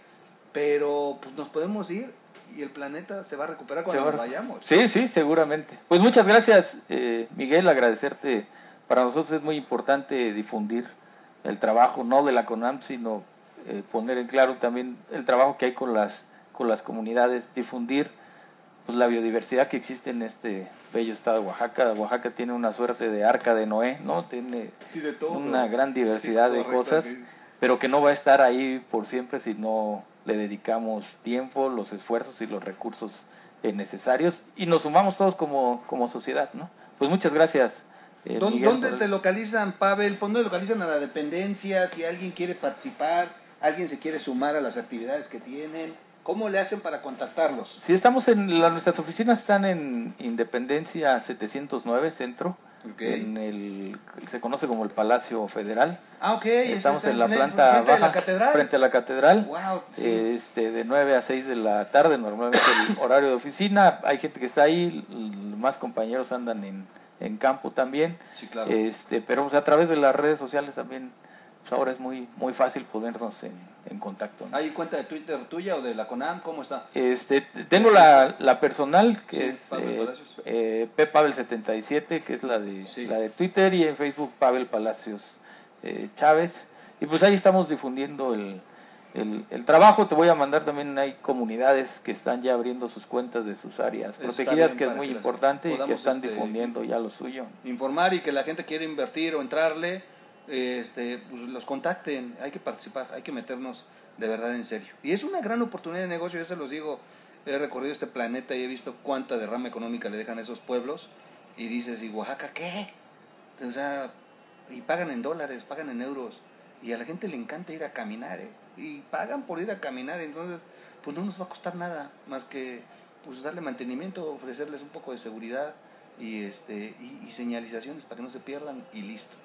pero pues nos podemos ir y el planeta se va a recuperar cuando nos vayamos. Sí, sí, seguramente. Pues muchas gracias, eh, Miguel, agradecerte. Para nosotros es muy importante difundir el trabajo, no de la CONANP, sino Eh, poner en claro también el trabajo que hay con las con las comunidades, difundir pues la biodiversidad que existe en este bello estado de Oaxaca. Oaxaca tiene una suerte de arca de Noé, ¿no? Tiene sí, de todo, una gran diversidad sí, de cosas, aquí. Pero que no va a estar ahí por siempre si no le dedicamos tiempo, los esfuerzos y los recursos eh, necesarios, y nos sumamos todos como, como sociedad, ¿no? Pues muchas gracias. Eh, ¿Dónde, Miguel, ¿dónde por... te localizan, Pavel? ¿Dónde localizan a la dependencia? Si alguien quiere participar, alguien se quiere sumar a las actividades que tienen, ¿cómo le hacen para contactarlos? Sí, estamos en, la, nuestras oficinas están en Independencia setecientos nueve, Centro, okay. en el, se conoce como el Palacio Federal. Ah, ok. Estamos en la planta frente baja, a la catedral. Frente a la catedral. Wow, sí. Este, de nueve a seis de la tarde, normalmente el horario de oficina, hay gente que está ahí, más compañeros andan en, en campo también. Sí, claro. Este, pero pues, a través de las redes sociales también, ahora es muy muy fácil ponernos en, en contacto, ¿no? ¿Hay cuenta de Twitter tuya o de la CONANP? ¿Cómo está? Este, tengo la, la personal, que sí, es eh, eh, P Pavel setenta y siete, que es la de, sí. la de Twitter, y en Facebook Pavel Palacios eh, Chávez, y pues ahí estamos difundiendo el, el, el trabajo. Te voy a mandar también, hay comunidades que están ya abriendo sus cuentas de sus áreas está protegidas, que es muy que importante, y que están este, difundiendo ya lo suyo. Informar, y que la gente quiere invertir o entrarle, Este, pues los contacten, hay que participar, hay que meternos de verdad en serio. Y es una gran oportunidad de negocio, yo se los digo, he recorrido este planeta y he visto cuánta derrama económica le dejan a esos pueblos, y dices, ¿y Oaxaca qué? O sea, y pagan en dólares, pagan en euros, y a la gente le encanta ir a caminar, ¿eh? Y pagan por ir a caminar, entonces, pues no nos va a costar nada, más que pues darle mantenimiento, ofrecerles un poco de seguridad, y, este, y, y señalizaciones para que no se pierdan, y listo.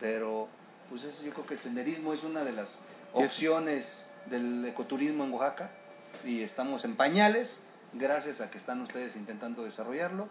Pero pues eso, yo creo que el senderismo es una de las opciones del ecoturismo en Oaxaca, y estamos en pañales gracias a que están ustedes intentando desarrollarlo.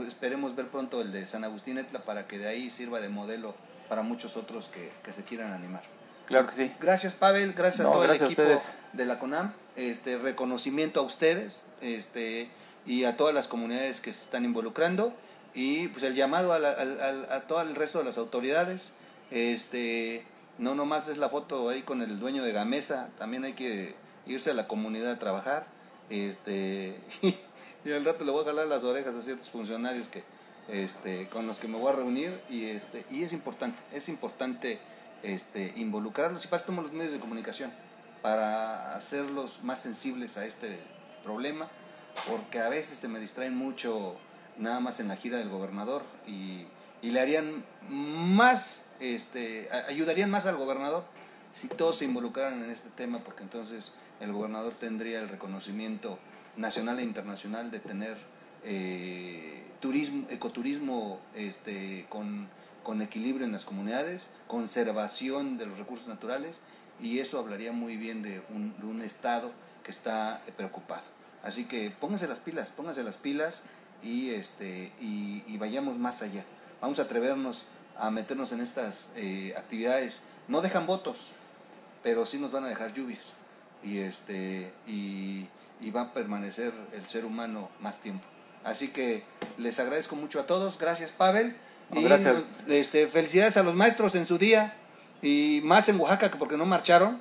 esperemos ver pronto el de San Agustín Etla para que de ahí sirva de modelo para muchos otros que, que se quieran animar. Claro que sí. Gracias, Pavel, gracias no, a todo gracias el equipo de la CONANP, este reconocimiento a ustedes, este y a todas las comunidades que se están involucrando, y pues el llamado a, la, a, a, a todo el resto de las autoridades, este no nomás es la foto ahí con el dueño de Gamesa, también hay que irse a la comunidad a trabajar, este y, y al rato le voy a jalar las orejas a ciertos funcionarios que este con los que me voy a reunir, y este y es importante, es importante este involucrarlos, y para eso tomamos los medios de comunicación, para hacerlos más sensibles a este problema, porque a veces se me distraen mucho nada más en la gira del gobernador, y, y le harían más, este, ayudarían más al gobernador si todos se involucraran en este tema, porque entonces el gobernador tendría el reconocimiento nacional e internacional de tener eh, turismo, ecoturismo este, con, con equilibrio en las comunidades, conservación de los recursos naturales, y eso hablaría muy bien de un, de un estado que está preocupado. Así que pónganse las pilas, pónganse las pilas y este y, y vayamos más allá. Vamos a atrevernos a meternos en estas eh, actividades. No dejan votos, pero sí nos van a dejar lluvias. Y este y, y va a permanecer el ser humano más tiempo. Así que les agradezco mucho a todos. Gracias, Pavel. No, y gracias. Nos, este, felicidades a los maestros en su día. Y más en Oaxaca, que porque no marcharon.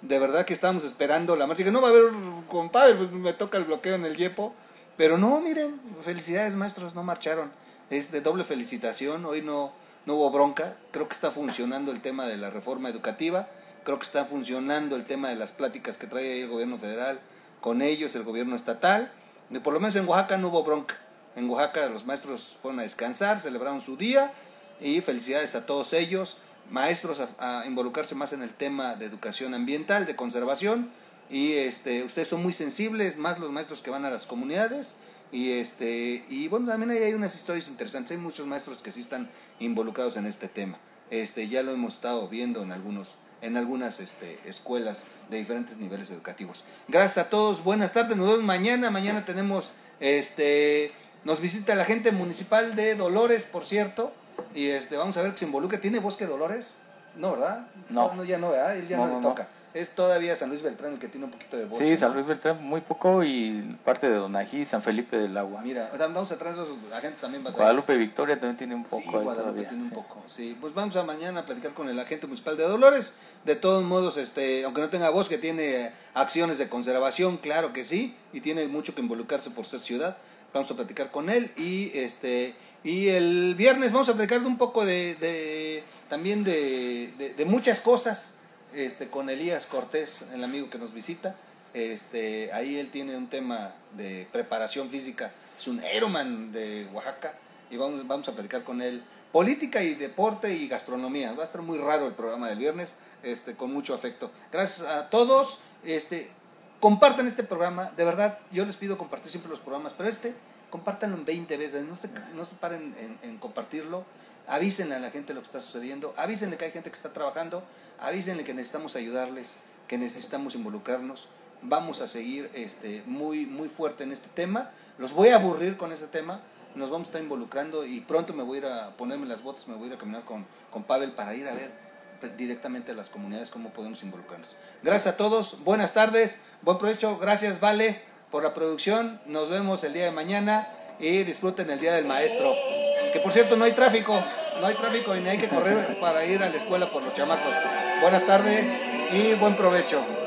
De verdad que estábamos esperando la marcha. Que no va a haber, compadre, pues me toca el bloqueo en el Yepo. Pero no, miren, felicidades maestros, no marcharon. Es de doble felicitación, hoy no, no hubo bronca. Creo que está funcionando el tema de la reforma educativa. Creo que está funcionando el tema de las pláticas que trae ahí el gobierno federal. Con ellos, el gobierno estatal. Y por lo menos en Oaxaca no hubo bronca. En Oaxaca los maestros fueron a descansar, celebraron su día. Y felicidades a todos ellos. Maestros a, a involucrarse más en el tema de educación ambiental, de conservación, y este ustedes son muy sensibles, más los maestros que van a las comunidades, y este y bueno, también hay, hay unas historias interesantes, hay muchos maestros que sí están involucrados en este tema, este ya lo hemos estado viendo en algunos en algunas este, escuelas de diferentes niveles educativos. Gracias a todos, buenas tardes, nos vemos mañana, mañana tenemos, este nos visita la gente municipal de Dolores, por cierto. Y este, vamos a ver que se involucra. ¿Tiene Bosque Dolores? No, ¿verdad? No, no ya no, ¿verdad? Él ya no, no, no le toca. No. Es todavía San Luis Beltrán el que tiene un poquito de bosque. Sí, San Luis Beltrán, muy poco, y parte de Donají, San Felipe del Agua. Mira, vamos atrás, los agentes también va a ser. Guadalupe Victoria también tiene un poco. Sí, Guadalupe todavía tiene un poco. Sí, pues vamos a mañana a platicar con el agente municipal de Dolores. De todos modos, este, aunque no tenga bosque, tiene acciones de conservación, claro que sí, y tiene mucho que involucrarse por ser ciudad. Vamos a platicar con él, y este y el viernes vamos a platicar un poco de, de también de, de, de muchas cosas este con Elías Cortés, el amigo que nos visita. Este ahí él tiene un tema de preparación física, es un Ironman de Oaxaca, y vamos, vamos a platicar con él política y deporte y gastronomía. Va a estar muy raro el programa del viernes, este con mucho afecto. Gracias a todos, este compartan este programa, de verdad, yo les pido compartir siempre los programas, pero este, compártanlo veinte veces, no se, no se paren en, en compartirlo, avísenle a la gente lo que está sucediendo, avísenle que hay gente que está trabajando, avísenle que necesitamos ayudarles, que necesitamos involucrarnos, vamos a seguir este, muy, muy fuerte en este tema, los voy a aburrir con ese tema, nos vamos a estar involucrando, y pronto me voy a ir a ponerme las botas, me voy a ir a caminar con, con Pavel para ir a ver directamente a las comunidades cómo podemos involucrarnos. Gracias a todos, buenas tardes, buen provecho, gracias Vale por la producción, nos vemos el día de mañana y disfruten el día del maestro, que por cierto no hay tráfico, no hay tráfico y no hay que correr para ir a la escuela por los chamacos. Buenas tardes y buen provecho.